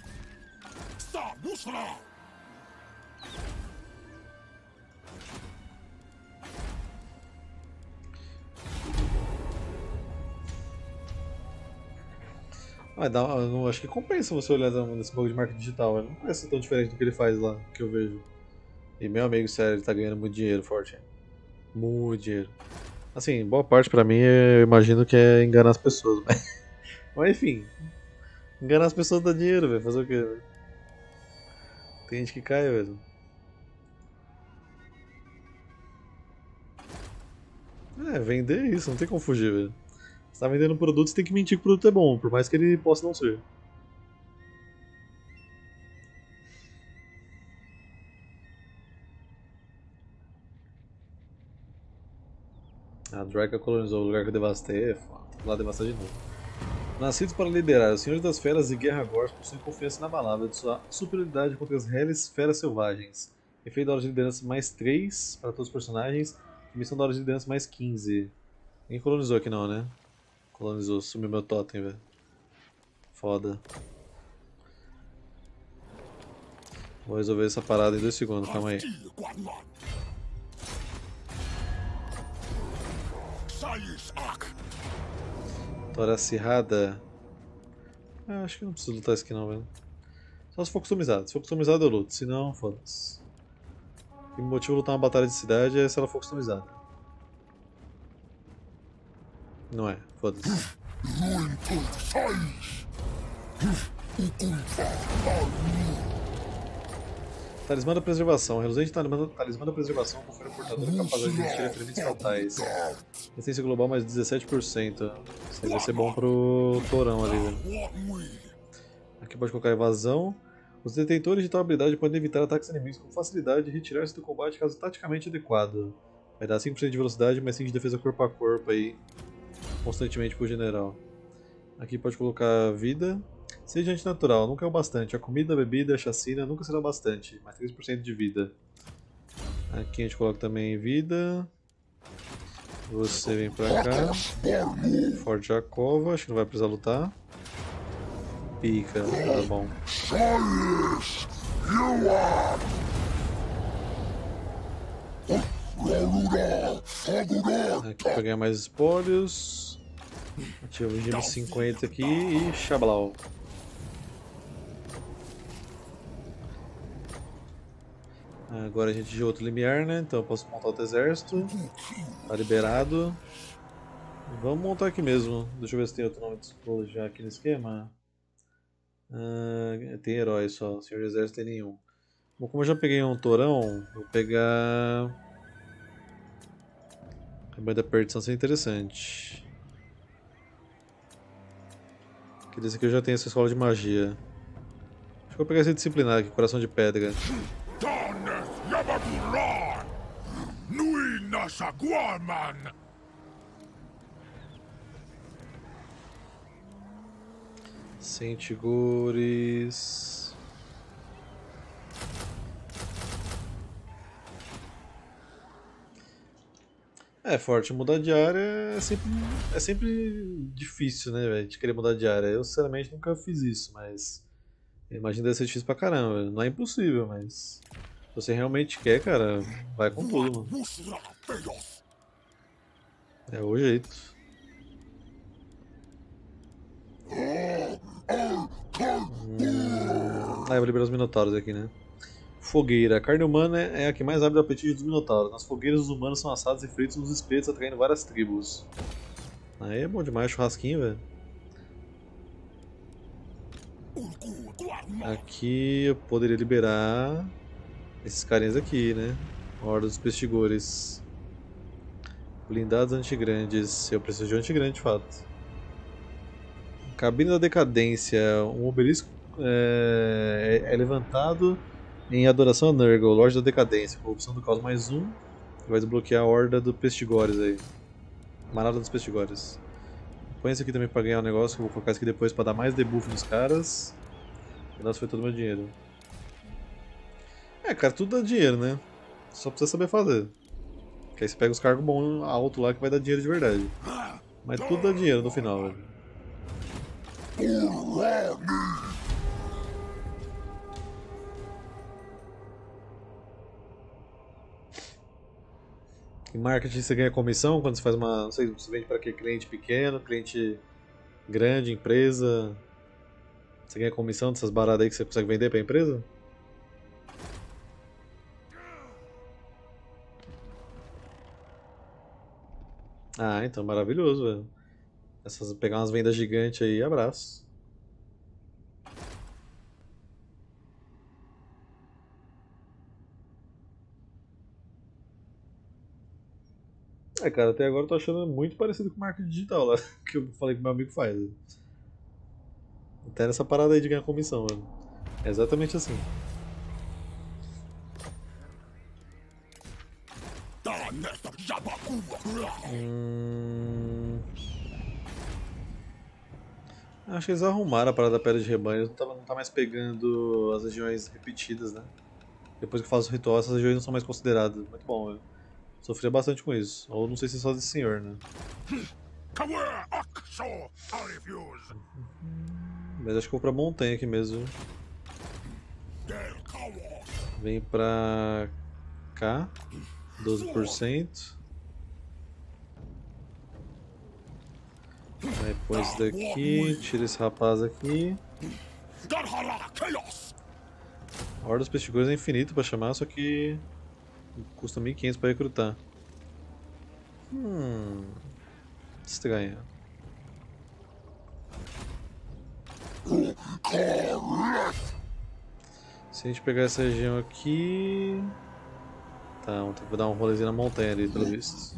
Ah, dá, eu acho que compensa você olhar nesse bagulho de marca digital, não parece tão diferente do que ele faz lá, que eu vejo. E meu amigo, sério, ele tá ganhando muito dinheiro, Forte. Muito dinheiro. Assim, boa parte pra mim, eu imagino que é enganar as pessoas, mas, mas enfim. Enganar as pessoas dá dinheiro, velho, fazer o quê? Véio? Tem gente que cai, velho. É, vender é isso, não tem como fugir, velho. Você tá vendendo um produto, você tem que mentir que o produto é bom, por mais que ele possa não ser. A Draca colonizou o lugar que eu devastei, é foda. Vou lá devastar de novo. Nascidos para liderar, os Senhores das Feras e Guerra Gors possuem confiança inabalável de sua superioridade contra as reles feras selvagens. Efeito da hora de liderança mais três para todos os personagens. Missão da hora de liderança mais quinze. Ninguém colonizou aqui não, né? Colonizou, sumiu meu totem, velho. Foda. Vou resolver essa parada em dois segundos, calma aí. Tora acirrada. Ah, acho que não preciso lutar isso aqui não, velho. Só se for customizado. Se for customizado eu luto, se não, foda-se. O motivo de lutar uma batalha de cidade é se ela for customizada. Não é, foda-se. Talismã da preservação. Reluzente talismã, talismã da preservação confere o portador capaz de resistir a ferimentos fatais. Resistência global mais dezessete por cento. Isso aí vai ser bom pro Torão ali, velho. Aqui pode colocar evasão. Os detentores de tal habilidade podem evitar ataques inimigos com facilidade e retirar-se do combate caso taticamente adequado. Vai dar cinco por cento de velocidade, mas cinco de defesa corpo a corpo aí, constantemente pro general. Aqui pode colocar vida. Seja antinatural, nunca é o bastante. A comida, a bebida, a chacina nunca será o bastante. Mais três por cento de vida. Aqui a gente coloca também vida. Você vem pra cá. Forte Jacova, acho que não vai precisar lutar. Pica, tá bom. Aqui pra ganhar mais espólios. Ativa o giro cinquenta aqui e xablau. Agora a gente de outro limiar, né? Então eu posso montar outro exército. Tá liberado. Vamos montar aqui mesmo. Deixa eu ver se tem outro nome de psicologia já aqui no esquema. Uh, tem herói só, senhor de exército tem nenhum. Bom, como eu já peguei um tourão, vou pegar... Rebanho da perdição, isso é interessante. Porque desse aqui eu já tenho essa escola de magia. Acho que eu vou pegar esse disciplinar aqui, coração de pedra. Sentigores. É forte, mudar de área é sempre, é sempre difícil, né, velho? De querer mudar de área. Eu sinceramente nunca fiz isso, mas imagina deve ser difícil pra caramba. Não é impossível, mas se você realmente quer, cara, vai com tudo, mano. É o jeito. Hum. Ah, eu vou liberar os minotauros aqui, né? Fogueira. A carne humana é a que mais abre o apetite dos minotauros. Nas fogueiras, os humanos são assados e fritos nos espetos, atraindo várias tribos. Aí é bom demais, churrasquinho, velho. Aqui eu poderia liberar esses carinhas aqui, né? Horda dos pestigores. Blindados antigrandes. Eu preciso de um antigrande, de fato. Cabine da Decadência, um obelisco é, é levantado em adoração a Nurgle, Lorde da Decadência, corrupção do caos mais um, que vai desbloquear a horda dos pestigores aí, manada dos pestigores. Põe esse aqui também pra ganhar um negócio, que eu vou colocar esse aqui depois pra dar mais debuff nos caras. Nossa, foi todo o meu dinheiro. É, cara, tudo dá dinheiro, né? Só precisa saber fazer. Que aí você pega os cargos bons alto lá que vai dar dinheiro de verdade. Mas tudo dá dinheiro no final, velho. Em marketing você ganha comissão quando você faz uma. Não sei, você vende para que cliente pequeno, cliente grande, empresa. Você ganha comissão dessas baradas aí que você consegue vender para a empresa? Ah, então maravilhoso, velho. Essas, pegar umas vendas gigantes aí, abraço. É, cara, até agora eu tô achando muito parecido com o marketing digital lá, que eu falei que meu amigo faz. Até nessa parada aí de ganhar comissão, mano. É exatamente assim. Hum... Acho que eles arrumaram a parada da pedra de rebanho, não tá, não tá mais pegando as regiões repetidas, né? Depois que eu faço o ritual, essas regiões não são mais consideradas. Muito bom, eu sofria bastante com isso. Ou não sei se é só desse senhor, né? Mas acho que eu vou pra montanha aqui mesmo. Vem pra cá, doze por cento. Aí põe isso daqui, tira esse rapaz aqui. A Horda dos Pestigores é infinito pra chamar, só que custa mil e quinhentos pra recrutar. Hum... Estranho. Se a gente pegar essa região aqui... Tá, vou ter que dar um rolezinho na montanha ali, pelo visto.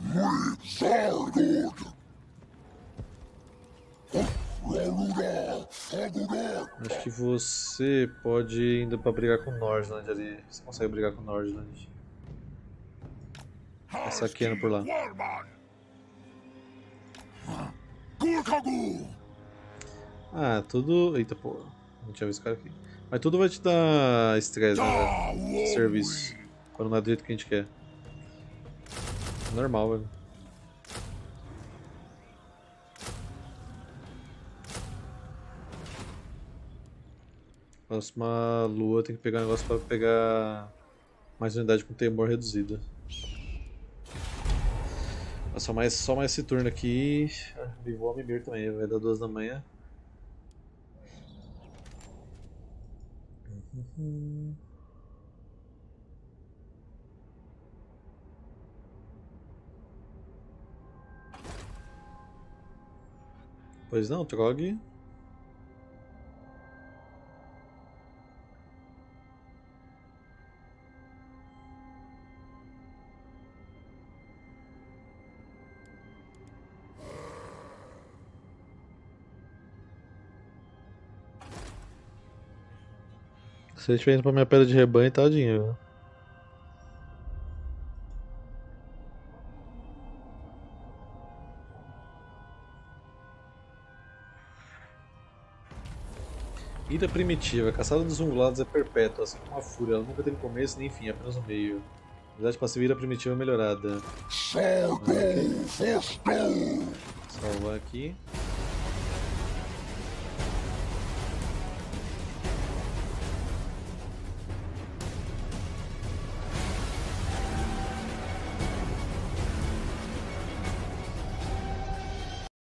Acho que você pode ir indo pra brigar com o Nordland ali. Você consegue brigar com o Nordland. Tá saqueando por lá. Ah, tudo... Eita porra, não tinha visto o cara aqui. Mas tudo vai te dar estresse, né? Serviço. Quando não é do jeito que a gente quer. Normal, velho. Próxima lua tem que pegar um negócio pra pegar mais unidade com temor reduzida. Só mais, só mais esse turno aqui. E vou a Mimir também, vai dar duas da manhã. Uhum. Pois não, Trog. Se ele estiver indo pra minha pedra de rebanho, tadinho, velho. Ida primitiva. A caçada dos ungulados é perpétua, assim como a fúria. Ela nunca teve começo nem fim, apenas um meio. Habilidade passiva, ida primitiva melhorada. Salvar aqui.